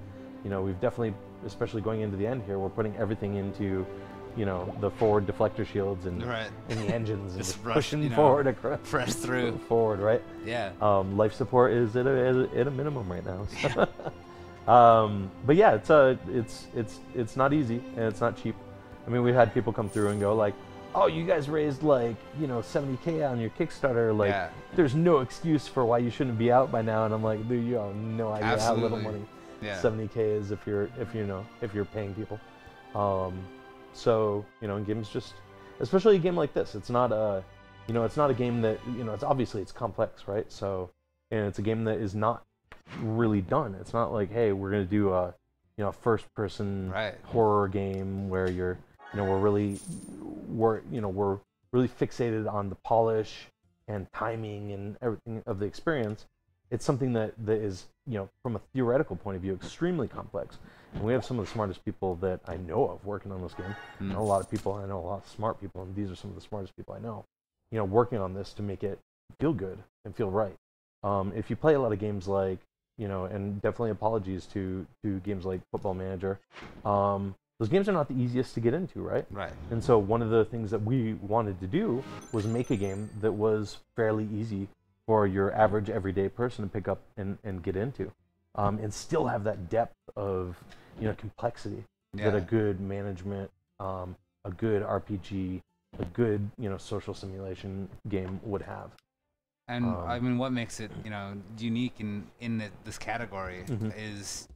you know, we've definitely, especially going into the end here, we're putting everything into, you know, the forward deflector shields and the engines and just pushing forward across, press through forward, right? Yeah. Life support is at a minimum right now. So. Yeah. But yeah, it's not easy and it's not cheap. I mean, we've had people come through and go like, oh, you guys raised like, you know, 70K on your Kickstarter. Like, yeah, there's no excuse for why you shouldn't be out by now. And I'm like, dude, you have no idea Absolutely. How little money 70K is if you're paying people. So, you know, games just, especially a game like this, it's not a, you know, it's not a game that, you know, it's obviously it's complex, right? So, and it's a game that is not really done. It's not like, hey, we're gonna do a, you know, first-person horror game where you're, you know, we're really fixated on the polish and timing and everything of the experience. It's something that is, you know, from a theoretical point of view, extremely complex. And we have some of the smartest people that I know of working on this game. I know a lot of people, I know a lot of smart people, and these are some of the smartest people I know, you know, working on this to make it feel good and feel right. If you play a lot of games like, you know, and definitely apologies to games like Football Manager, those games are not the easiest to get into, right? Right. And so one of the things that we wanted to do was make a game that was fairly easy for your average everyday person to pick up and get into, and still have that depth of, you know, complexity that a good management, a good RPG, a good, you know, social simulation game would have. And I mean, what makes it, you know, unique in this category is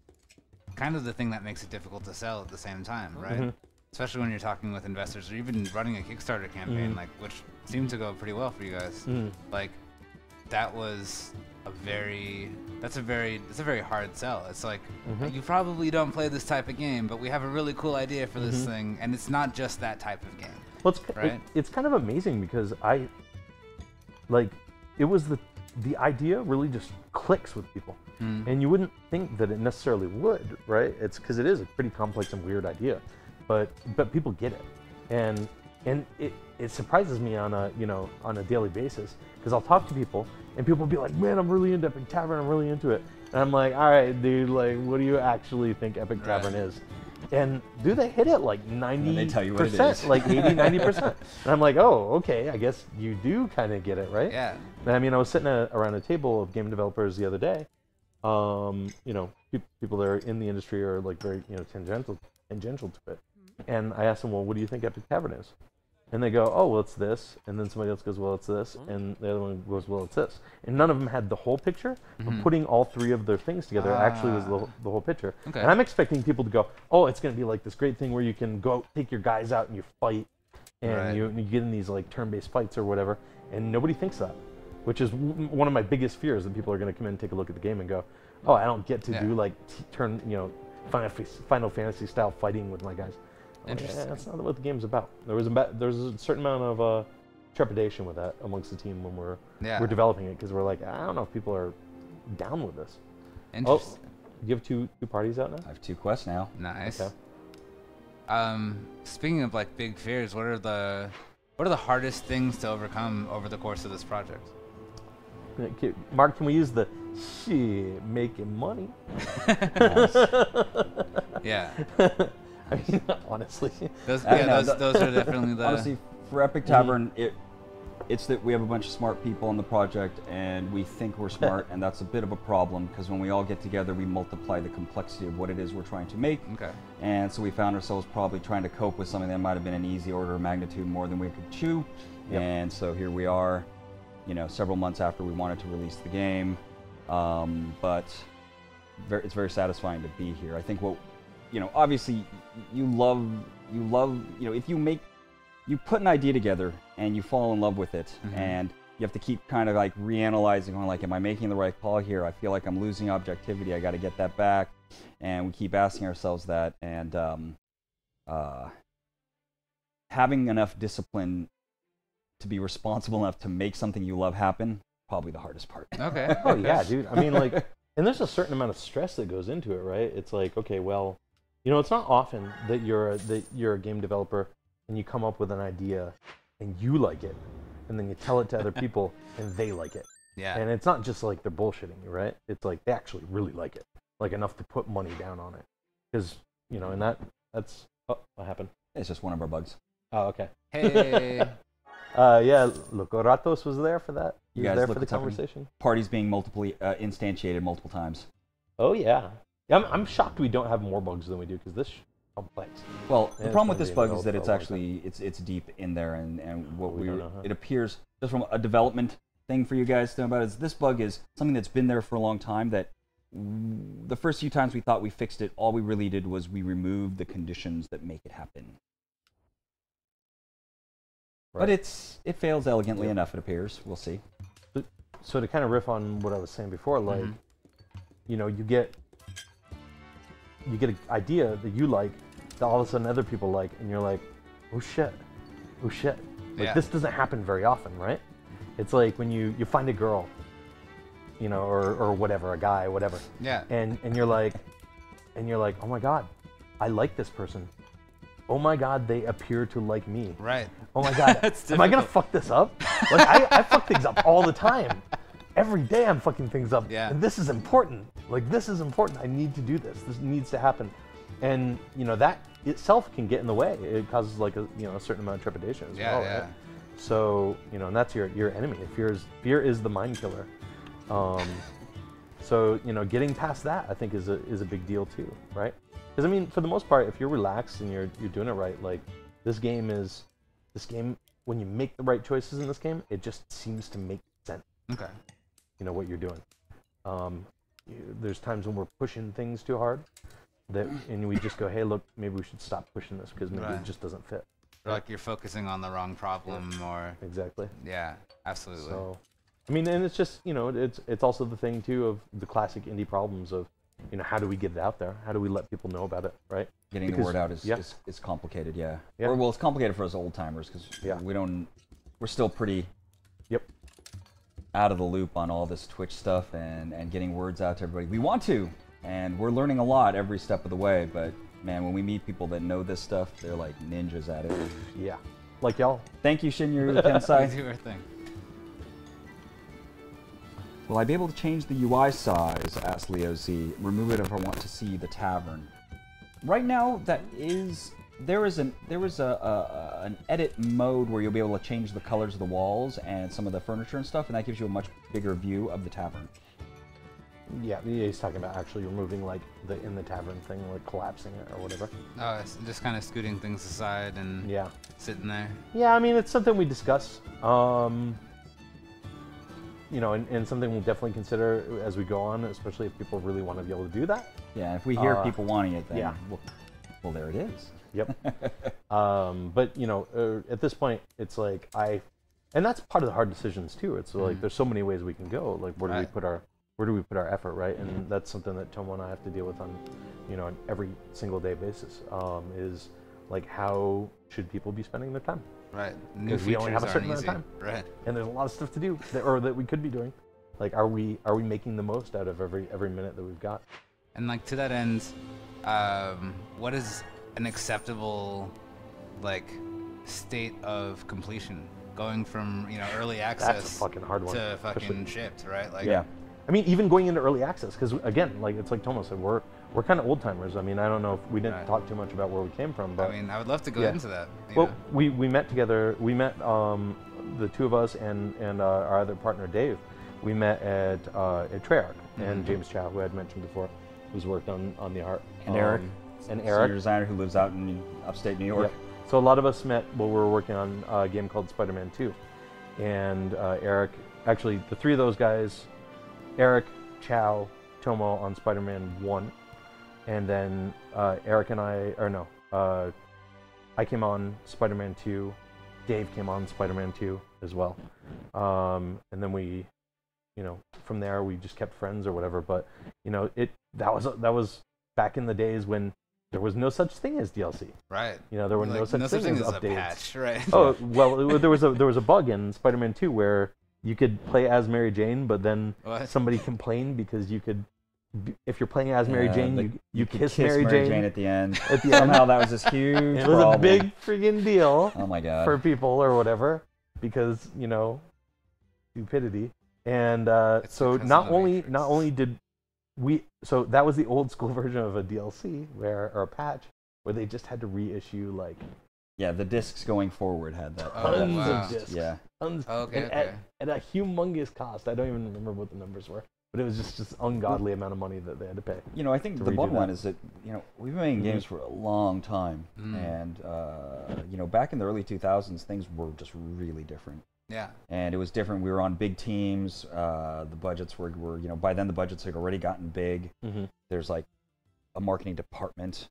kind of the thing that makes it difficult to sell at the same time, right? Especially when you're talking with investors or even running a Kickstarter campaign, like, which seemed to go pretty well for you guys. Like, that was a very, it's a very hard sell. It's like, you probably don't play this type of game, but we have a really cool idea for this thing, and it's not just that type of game. Well, it's kind of amazing because I, like, it was the idea really just clicks with people. And you wouldn't think that it necessarily would, right? It's because it is a pretty complex and weird idea, but people get it, and it surprises me on a, you know, on a daily basis, because I'll talk to people and people will be like, man, I'm really into Epic Tavern, I'm really into it, and I'm like, all right, dude, like, what do you actually think Epic Tavern is? And do they hit it like 90%, like 80-90%? And I'm like, oh, okay, I guess you do kind of get it, right? Yeah. And I mean, I was sitting around a table of game developers the other day. You know, people that are in the industry are like very, you know, tangential to it. And I asked them, well, what do you think Epic Tavern is? And they go, oh, well, it's this. And then somebody else goes, well, it's this. And the other one goes, well, it's this. And none of them had the whole picture. But putting all three of their things together actually was the whole picture. And I'm expecting people to go, oh, it's going to be like this great thing where you can go take your guys out and you fight. And you get in these like turn-based fights or whatever. And nobody thinks that, which is one of my biggest fears, that people are going to come in and take a look at the game and go, oh, I don't get to do like Final Fantasy style fighting with my guys. Interesting. Yeah, that's not what the game's about. There was a certain amount of trepidation with that amongst the team when we're developing it, because we're like, I don't know if people are down with this. Interesting. Oh, you have two parties out now? I have two quests now. Nice. Okay. Speaking of like big fears, what are the hardest things to overcome over the course of this project? Mark, can we use the shit making money? Yeah. I mean, honestly, those are definitely the... Honestly, for Epic Tavern, it's that we have a bunch of smart people on the project, and we think we're smart, and that's a bit of a problem, because when we all get together, we multiply the complexity of what it is we're trying to make. Okay. And so we found ourselves probably trying to cope with something that might have been an easy order of magnitude more than we could chew. Yep. And so here we are, you know, several months after we wanted to release the game, but it's very satisfying to be here. I think what... You know, obviously, you love, you know, if you make, you put an idea together and you fall in love with it, and you have to keep kind of like reanalyzing, going like, am I making the right call here? I feel like I'm losing objectivity. I got to get that back. And we keep asking ourselves that, and having enough discipline to be responsible enough to make something you love happen, probably the hardest part. Okay. Oh, yeah, dude. I mean, like, and there's a certain amount of stress that goes into it, right? It's like, okay, well, you know, it's not often that you're a game developer and you come up with an idea and you like it, and then you tell it to other people and they like it. Yeah. And it's not just like they're bullshitting you, right? It's like they actually really like it, like enough to put money down on it. Because, you know, and that's what happened. It's just one of our bugs. Oh, okay. Hey. Yeah, Locoratos was there for that. He was there for the conversation. Parties being instantiated multiple times. Oh yeah. I'm shocked we don't have more bugs than we do, because this complex. Well, the problem with this bug is that it's actually it's deep in there, and what we it appears just from a development thing for you guys to know about is this bug is something that's been there for a long time. That the first few times we thought we fixed it, all we really did was we removed the conditions that make it happen. Right. But it fails elegantly enough, it appears. We'll see. So to kind of riff on what I was saying before, like you know, you get an idea that you like, that all of a sudden other people like, and you're like, oh shit. Like this doesn't happen very often, right? It's like when you find a girl, you know, or whatever, a guy, whatever. Yeah. And you're like, oh my god, I like this person. Oh my god, they appear to like me. Right. Oh my god, am I gonna fuck this up? Like I fuck things up all the time. Every day I'm fucking things up. Yeah. And this is important. Like this is important. I need to do this. This needs to happen. And you know that itself can get in the way. It causes like a certain amount of trepidation as well. Yeah. Right? So you know, and that's your enemy. Fear is the mind killer. So you know, getting past that I think is a big deal too, right? Because I mean, for the most part, if you're relaxed and you're doing it right, like this game. When you make the right choices in this game, it just seems to make sense. Okay. You know what you're doing. There's times when we're pushing things too hard, and we just go, hey, look, maybe we should stop pushing this because maybe it just doesn't fit. Or like you're focusing on the wrong problem, or exactly. Yeah, absolutely. So, I mean, and it's just, you know, it's also the thing too of the classic indie problems of, you know, how do we get it out there? How do we let people know about it, right? Getting the word out is complicated, Or, well, it's complicated for us old-timers because we're still pretty out of the loop on all this Twitch stuff and getting words out to everybody. We want to, and we're learning a lot every step of the way, but, man, when we meet people that know this stuff, they're like ninjas at it. Yeah. Like y'all. Thank you, Shinryu Tensai. We do our thing. Will I be able to change the UI size, asked Leo Z. Remove it if I want to see the tavern. Right now, there is an edit mode where you'll be able to change the colors of the walls and some of the furniture and stuff, and that gives you a much bigger view of the tavern. Yeah, he's talking about actually removing like the in the tavern thing, like collapsing it or whatever. Oh, it's just kind of scooting things aside and sitting there. Yeah, I mean it's something we discuss. You know, and something we'll definitely consider as we go on, especially if people really want to be able to do that. Yeah, if we hear people wanting it, then well, there it is. Yep. But you know, at this point, it's like and that's part of the hard decisions too. It's like there's so many ways we can go. Like, where do we put our effort, right? And that's something that Tomo and I have to deal with on, you know, an every single day basis. Is like how should people be spending their time? Right. Because we only have a certain amount of time. Right. And there's a lot of stuff to do, that we could be doing. Like, are we making the most out of every minute that we've got? And like to that end, what is an acceptable, like, state of completion? Going from early access That's a fucking hard one. To fucking shipped, right? Like. Yeah. I mean, even going into early access, because again, like it's like Tomo said, we're kind of old timers. I mean, I don't know if we didn't talk too much about where we came from, but I mean, I would love to go into that. Well, we met together. We met the two of us and our other partner Dave. We met at Treyarch and James Chow, who I had mentioned before, who's worked on the art, and Eric, senior designer who lives out in upstate New York. Yeah. So a lot of us met while we were working on a game called Spider-Man 2, and Eric. Actually, the three of those guys. Eric, Chow, Tomo on Spider-Man 1, and then Eric and I, I came on Spider-Man 2, Dave came on Spider-Man 2 as well, and then we, from there we just kept friends or whatever. But that was back in the days when there was no such thing as DLC. Right. You know, there were no such thing as updates. A patch, right? Oh well, there was a bug in Spider-Man 2 where. You could play as Mary Jane, but then somebody complained because you could, if you're playing as Mary Jane, you kiss Mary Jane at the end. At the end. Somehow that was this huge problem. It was a big friggin' deal. Oh my god. For people or whatever, because stupidity. And so not only did we, so that was the old school version of a DLC or a patch where they just had to reissue like. Yeah, the discs going forward had that. Tons of discs. Yeah. Tons. Okay. At a humongous cost. I don't even remember what the numbers were, But it was just ungodly amount of money that they had to pay. You know, I think the bottom line is that, you know, we've been making games for a long time, and you know, back in the early 2000s, things were just really different. Yeah. And it was different. We were on big teams. The budgets were, you know, by then the budgets had already gotten big. There's like a marketing department.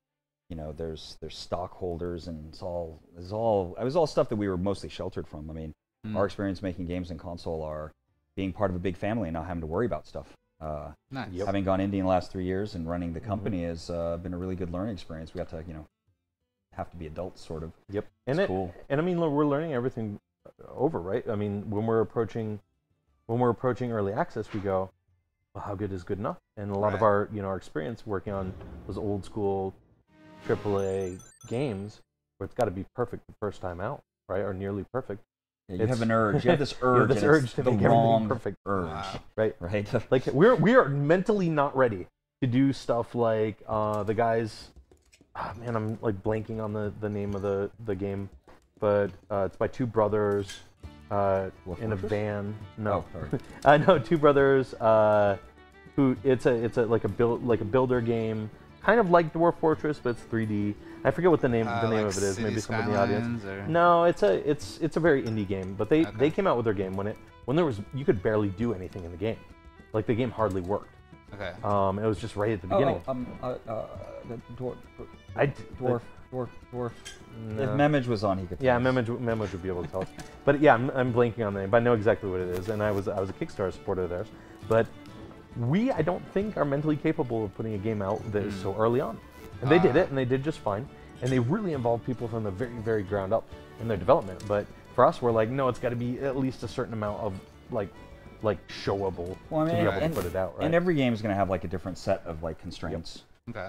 You know, there's stockholders, and it was all stuff that we were mostly sheltered from. I mean, our experience making games in console are being part of a big family and not having to worry about stuff. Nice. Having gone indie in the last 3 years and running the company has been a really good learning experience. We got to, you know, have to be adults, sort of. Yep. And it's cool. And I mean, look, we're learning everything over, right? I mean, when we're approaching early access, we go, well, how good is good enough? And a lot of our, you know, our experience working on those old school AAA games where it's got to be perfect the first time out, right? Or nearly perfect. Yeah, you have an urge. You have this urge. You have this urge to make everything perfect. Urge, right? Right. Like we are mentally not ready to do stuff like the guys. Oh, man, I'm like blanking on the name of the game, but it's by two brothers in a van. No, I know two brothers who it's like a builder game, kind of like Dwarf Fortress, but it's 3D. I forget what the name like of it is. Maybe someone in the audience. Or... No, it's a very indie game. But they came out with their game when you could barely do anything in the game, like the game hardly worked. Okay. It was just right at the beginning. Dwarf. No. If Memage was on, he could. Yeah, Memage would be able to tell us. But yeah, I'm blanking on the name, but I know exactly what it is. And I was a Kickstarter supporter of theirs, but we I don't think are mentally capable of putting a game out that is so early on. And they did it, and they did just fine. And they really involved people from the very, very ground up in their development. But for us, we're like, no, it's got to be at least a certain amount of like showable to be able to put it out. Right? And every game is going to have like a different set of like constraints,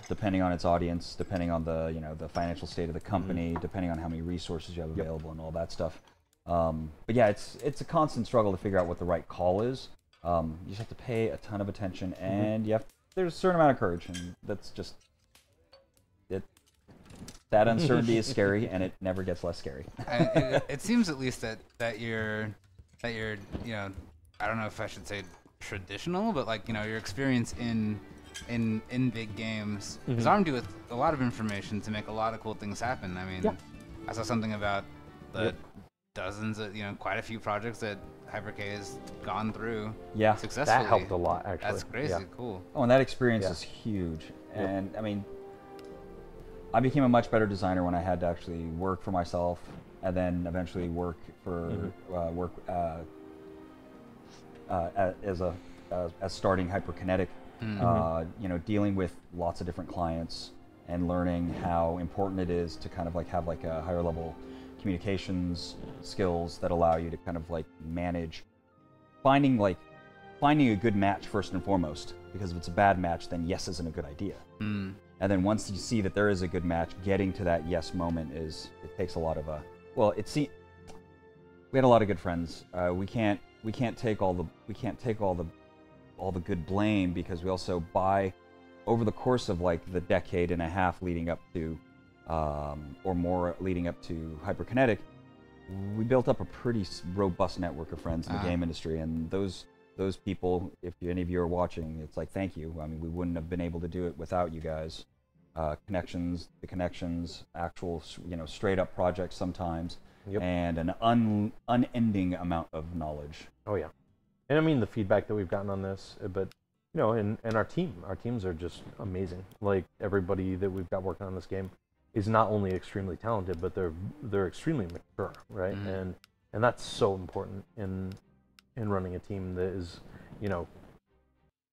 depending on its audience, depending on the the financial state of the company, depending on how many resources you have available, and all that stuff. But yeah, it's a constant struggle to figure out what the right call is. You just have to pay a ton of attention, and there's a certain amount of courage, and that's just. That uncertainty is scary, and it never gets less scary. It seems at least that you're you know, I don't know if I should say traditional, but like, you know, your experience in big games has armed you with a lot of information to make a lot of cool things happen. I mean, I saw something about the dozens of, you know, quite a few projects that Hyperk has gone through successfully. That helped a lot, actually. That's crazy cool. Oh, and that experience is huge. And I mean, I became a much better designer when I had to actually work for myself, and then eventually work for as starting Hyperkinetic. You know, dealing with lots of different clients and learning how important it is to kind of like have like a higher level communications skills that allow you to kind of like manage finding a good match first and foremost. Because if it's a bad match, then yes isn't a good idea. And then once you see that there is a good match, getting to that yes moment takes a lot of we had a lot of good friends. We can't take all the good blame, because we also over the course of like the decade and a half leading up to or more leading up to Hyperkinetic, we built up a pretty robust network of friends in the game industry, and those people, if any of you are watching, it's like, thank you. I mean, we wouldn't have been able to do it without you guys. The connections, actual, you know, straight up projects sometimes, and an unending amount of knowledge. Oh yeah, and I mean the feedback that we've gotten on this, but you know, and our teams are just amazing. Like everybody that we've got working on this game is not only extremely talented, but they're extremely mature, right? And that's so important in running a team that is, you know,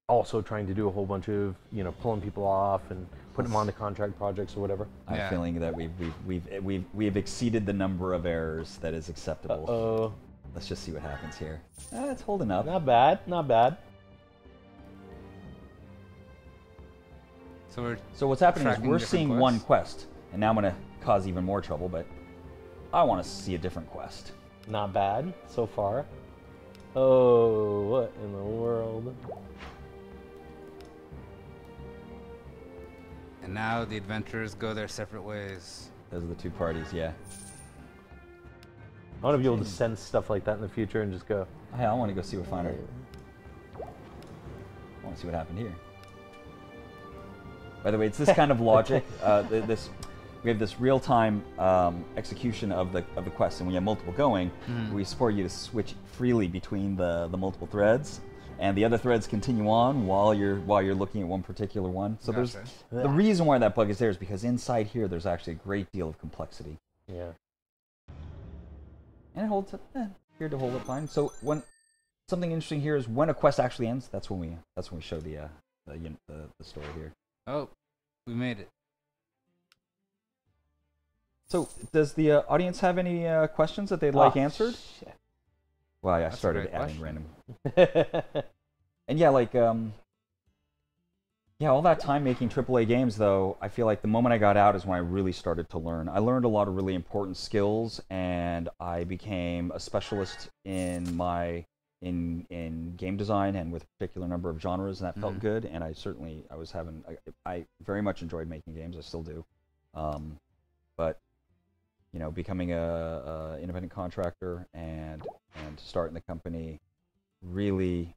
also trying to do a whole bunch of, you know, pulling people off and putting them onto contract projects or whatever. I have a feeling that we've exceeded the number of errors that is acceptable. Uh-oh. Let's just see what happens here. It's holding up. Not bad, not bad. So what's happening is we're seeing quests. One quest, and now I'm gonna cause even more trouble, but I wanna see a different quest. Not bad so far. Oh, what in the world? And now the adventurers go their separate ways. Those are the two parties, yeah. I want to be able to sense stuff like that in the future and just go, hey, I want to go see what Finder. want to see what happened here. By the way, it's this kind of logic. We have this real-time execution of the quest, and when you have multiple going, we support you to switch freely between the multiple threads, and the other threads continue on while you're looking at one particular one. So the reason why that bug is there is because inside here there's actually a great deal of complexity. Yeah. And it holds up, appeared to hold up fine. So when something interesting here is when a quest actually ends, that's when we show the story here. Oh, we made it. So, does the audience have any questions that they'd like answered? Shit. Well, yeah, I started adding random. And yeah, like, yeah, all that time making AAA games, though, I feel like the moment I got out is when I really started to learn. I learned a lot of really important skills, and I became a specialist in in game design and with a particular number of genres, and that felt good. And I very much enjoyed making games. I still do, but. You know, becoming a independent contractor and starting the company, really,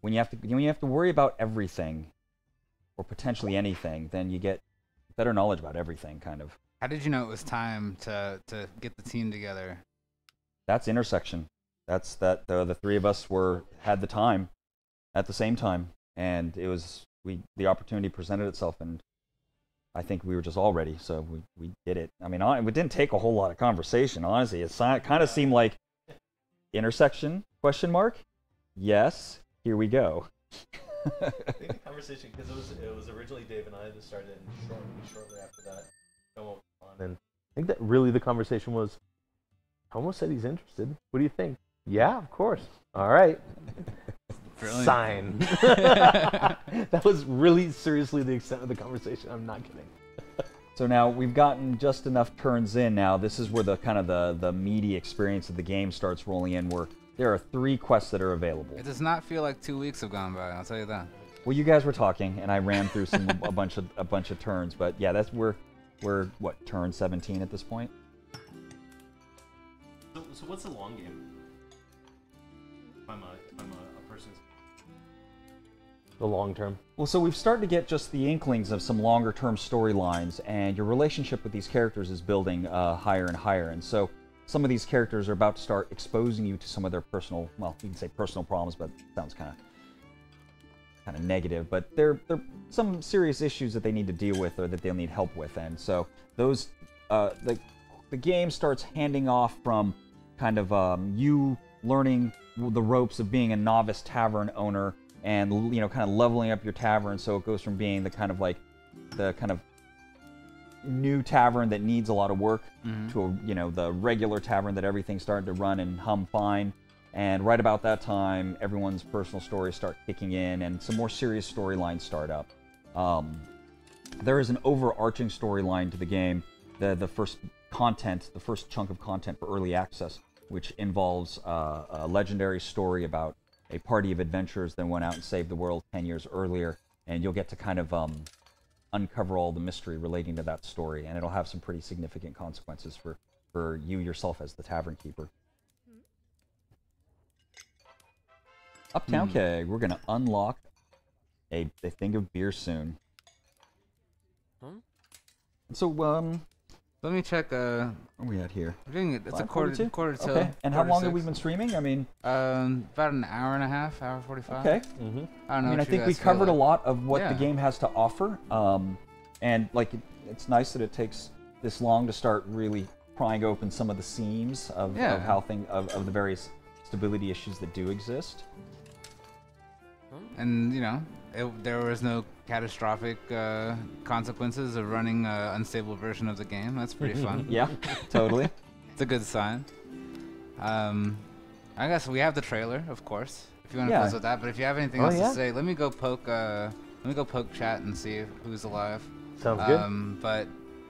when you have to worry about everything, or potentially anything, then you get better knowledge about everything, kind of. How did you know it was time to get the team together? That's intersection. That's that the three of us had the time, at the same time, and it was the opportunity presented itself, and. I think we were just all ready, so we did it. I mean, it didn't take a whole lot of conversation, honestly. It kind of seemed like, intersection, question mark? Yes, here we go. I think the conversation, because it was originally Dave and I that started it, and shortly after that, Tomo was on. And I think that really the conversation was, Tomo said he's interested. What do you think? Yeah, of course. All right. Brilliant. Sign. That was really seriously the extent of the conversation. I'm not kidding. So now we've gotten just enough turns in. Now this is where the kind of the meaty experience of the game starts rolling in. Where there are 3 quests that are available. It does not feel like 2 weeks have gone by. I'll tell you that. Well, you guys were talking, and I ran through a bunch of turns. But yeah, that's we're what, turn 17 at this point. So what's the long game? The long term. Well, so we've started to get just the inklings of some longer term storylines, and your relationship with these characters is building higher and higher. And so some of these characters are about to start exposing you to some of their personal, well, you can say personal problems, but it sounds kind of negative. But they're some serious issues that they need to deal with or that they'll need help with. And so those the game starts handing off from kind of you learning the ropes of being a novice tavern owner. And, you know, kind of leveling up your tavern, so it goes from being the kind of new tavern that needs a lot of work to the regular tavern that everything's starting to run and hum fine. And right about that time, everyone's personal stories start kicking in, and some more serious storylines start up. There is an overarching storyline to the game, the first chunk of content for early access, which involves a legendary story about a party of adventurers that went out and saved the world 10 years earlier, and you'll get to kind of uncover all the mystery relating to that story, and it'll have some pretty significant consequences for you yourself as the tavern keeper. Uptown Keg, we're gonna unlock a thing of beer soon. So let me check. Where are we at here? We're doing it. It's 5:42? Quarter till. Okay. And how long have we been streaming? I mean, about an hour and a half, hour 45. Okay. I don't know. I mean, I think we covered a lot of what the game has to offer. And like, it's nice that it takes this long to start really prying open some of the seams of how of the various stability issues that do exist. And you know. There was no catastrophic consequences of running an unstable version of the game. That's pretty fun. Yeah, totally. It's a good sign. I guess we have the trailer, of course, if you want to close with that. But if you have anything else to say, let me go poke. Let me go poke chat and see who's alive. Sounds good. But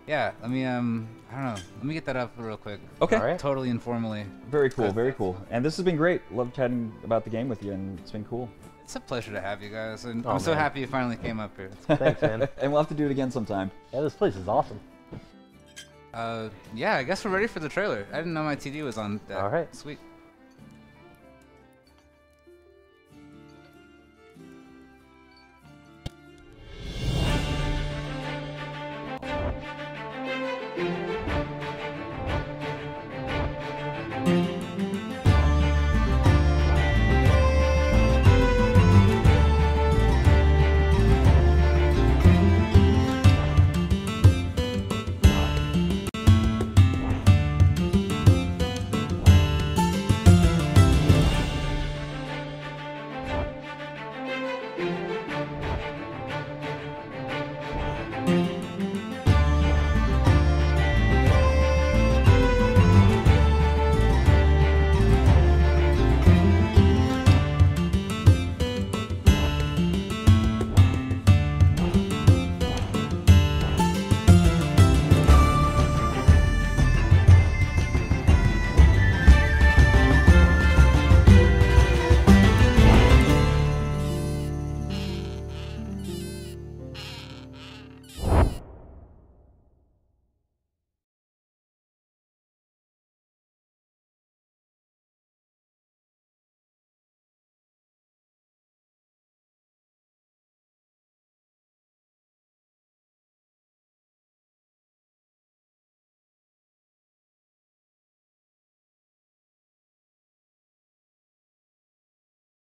yeah, let me. I don't know. Let me get that up real quick. Okay. All right. Totally informally. Very cool. Very cool. And this has been great. Love chatting about the game with you, and it's been cool. It's a pleasure to have you guys, and I'm so happy you finally came up here. Thanks, man. And we'll have to do it again sometime. Yeah, this place is awesome. Yeah, I guess we're ready for the trailer. I didn't know my TV was on that. All right. Sweet.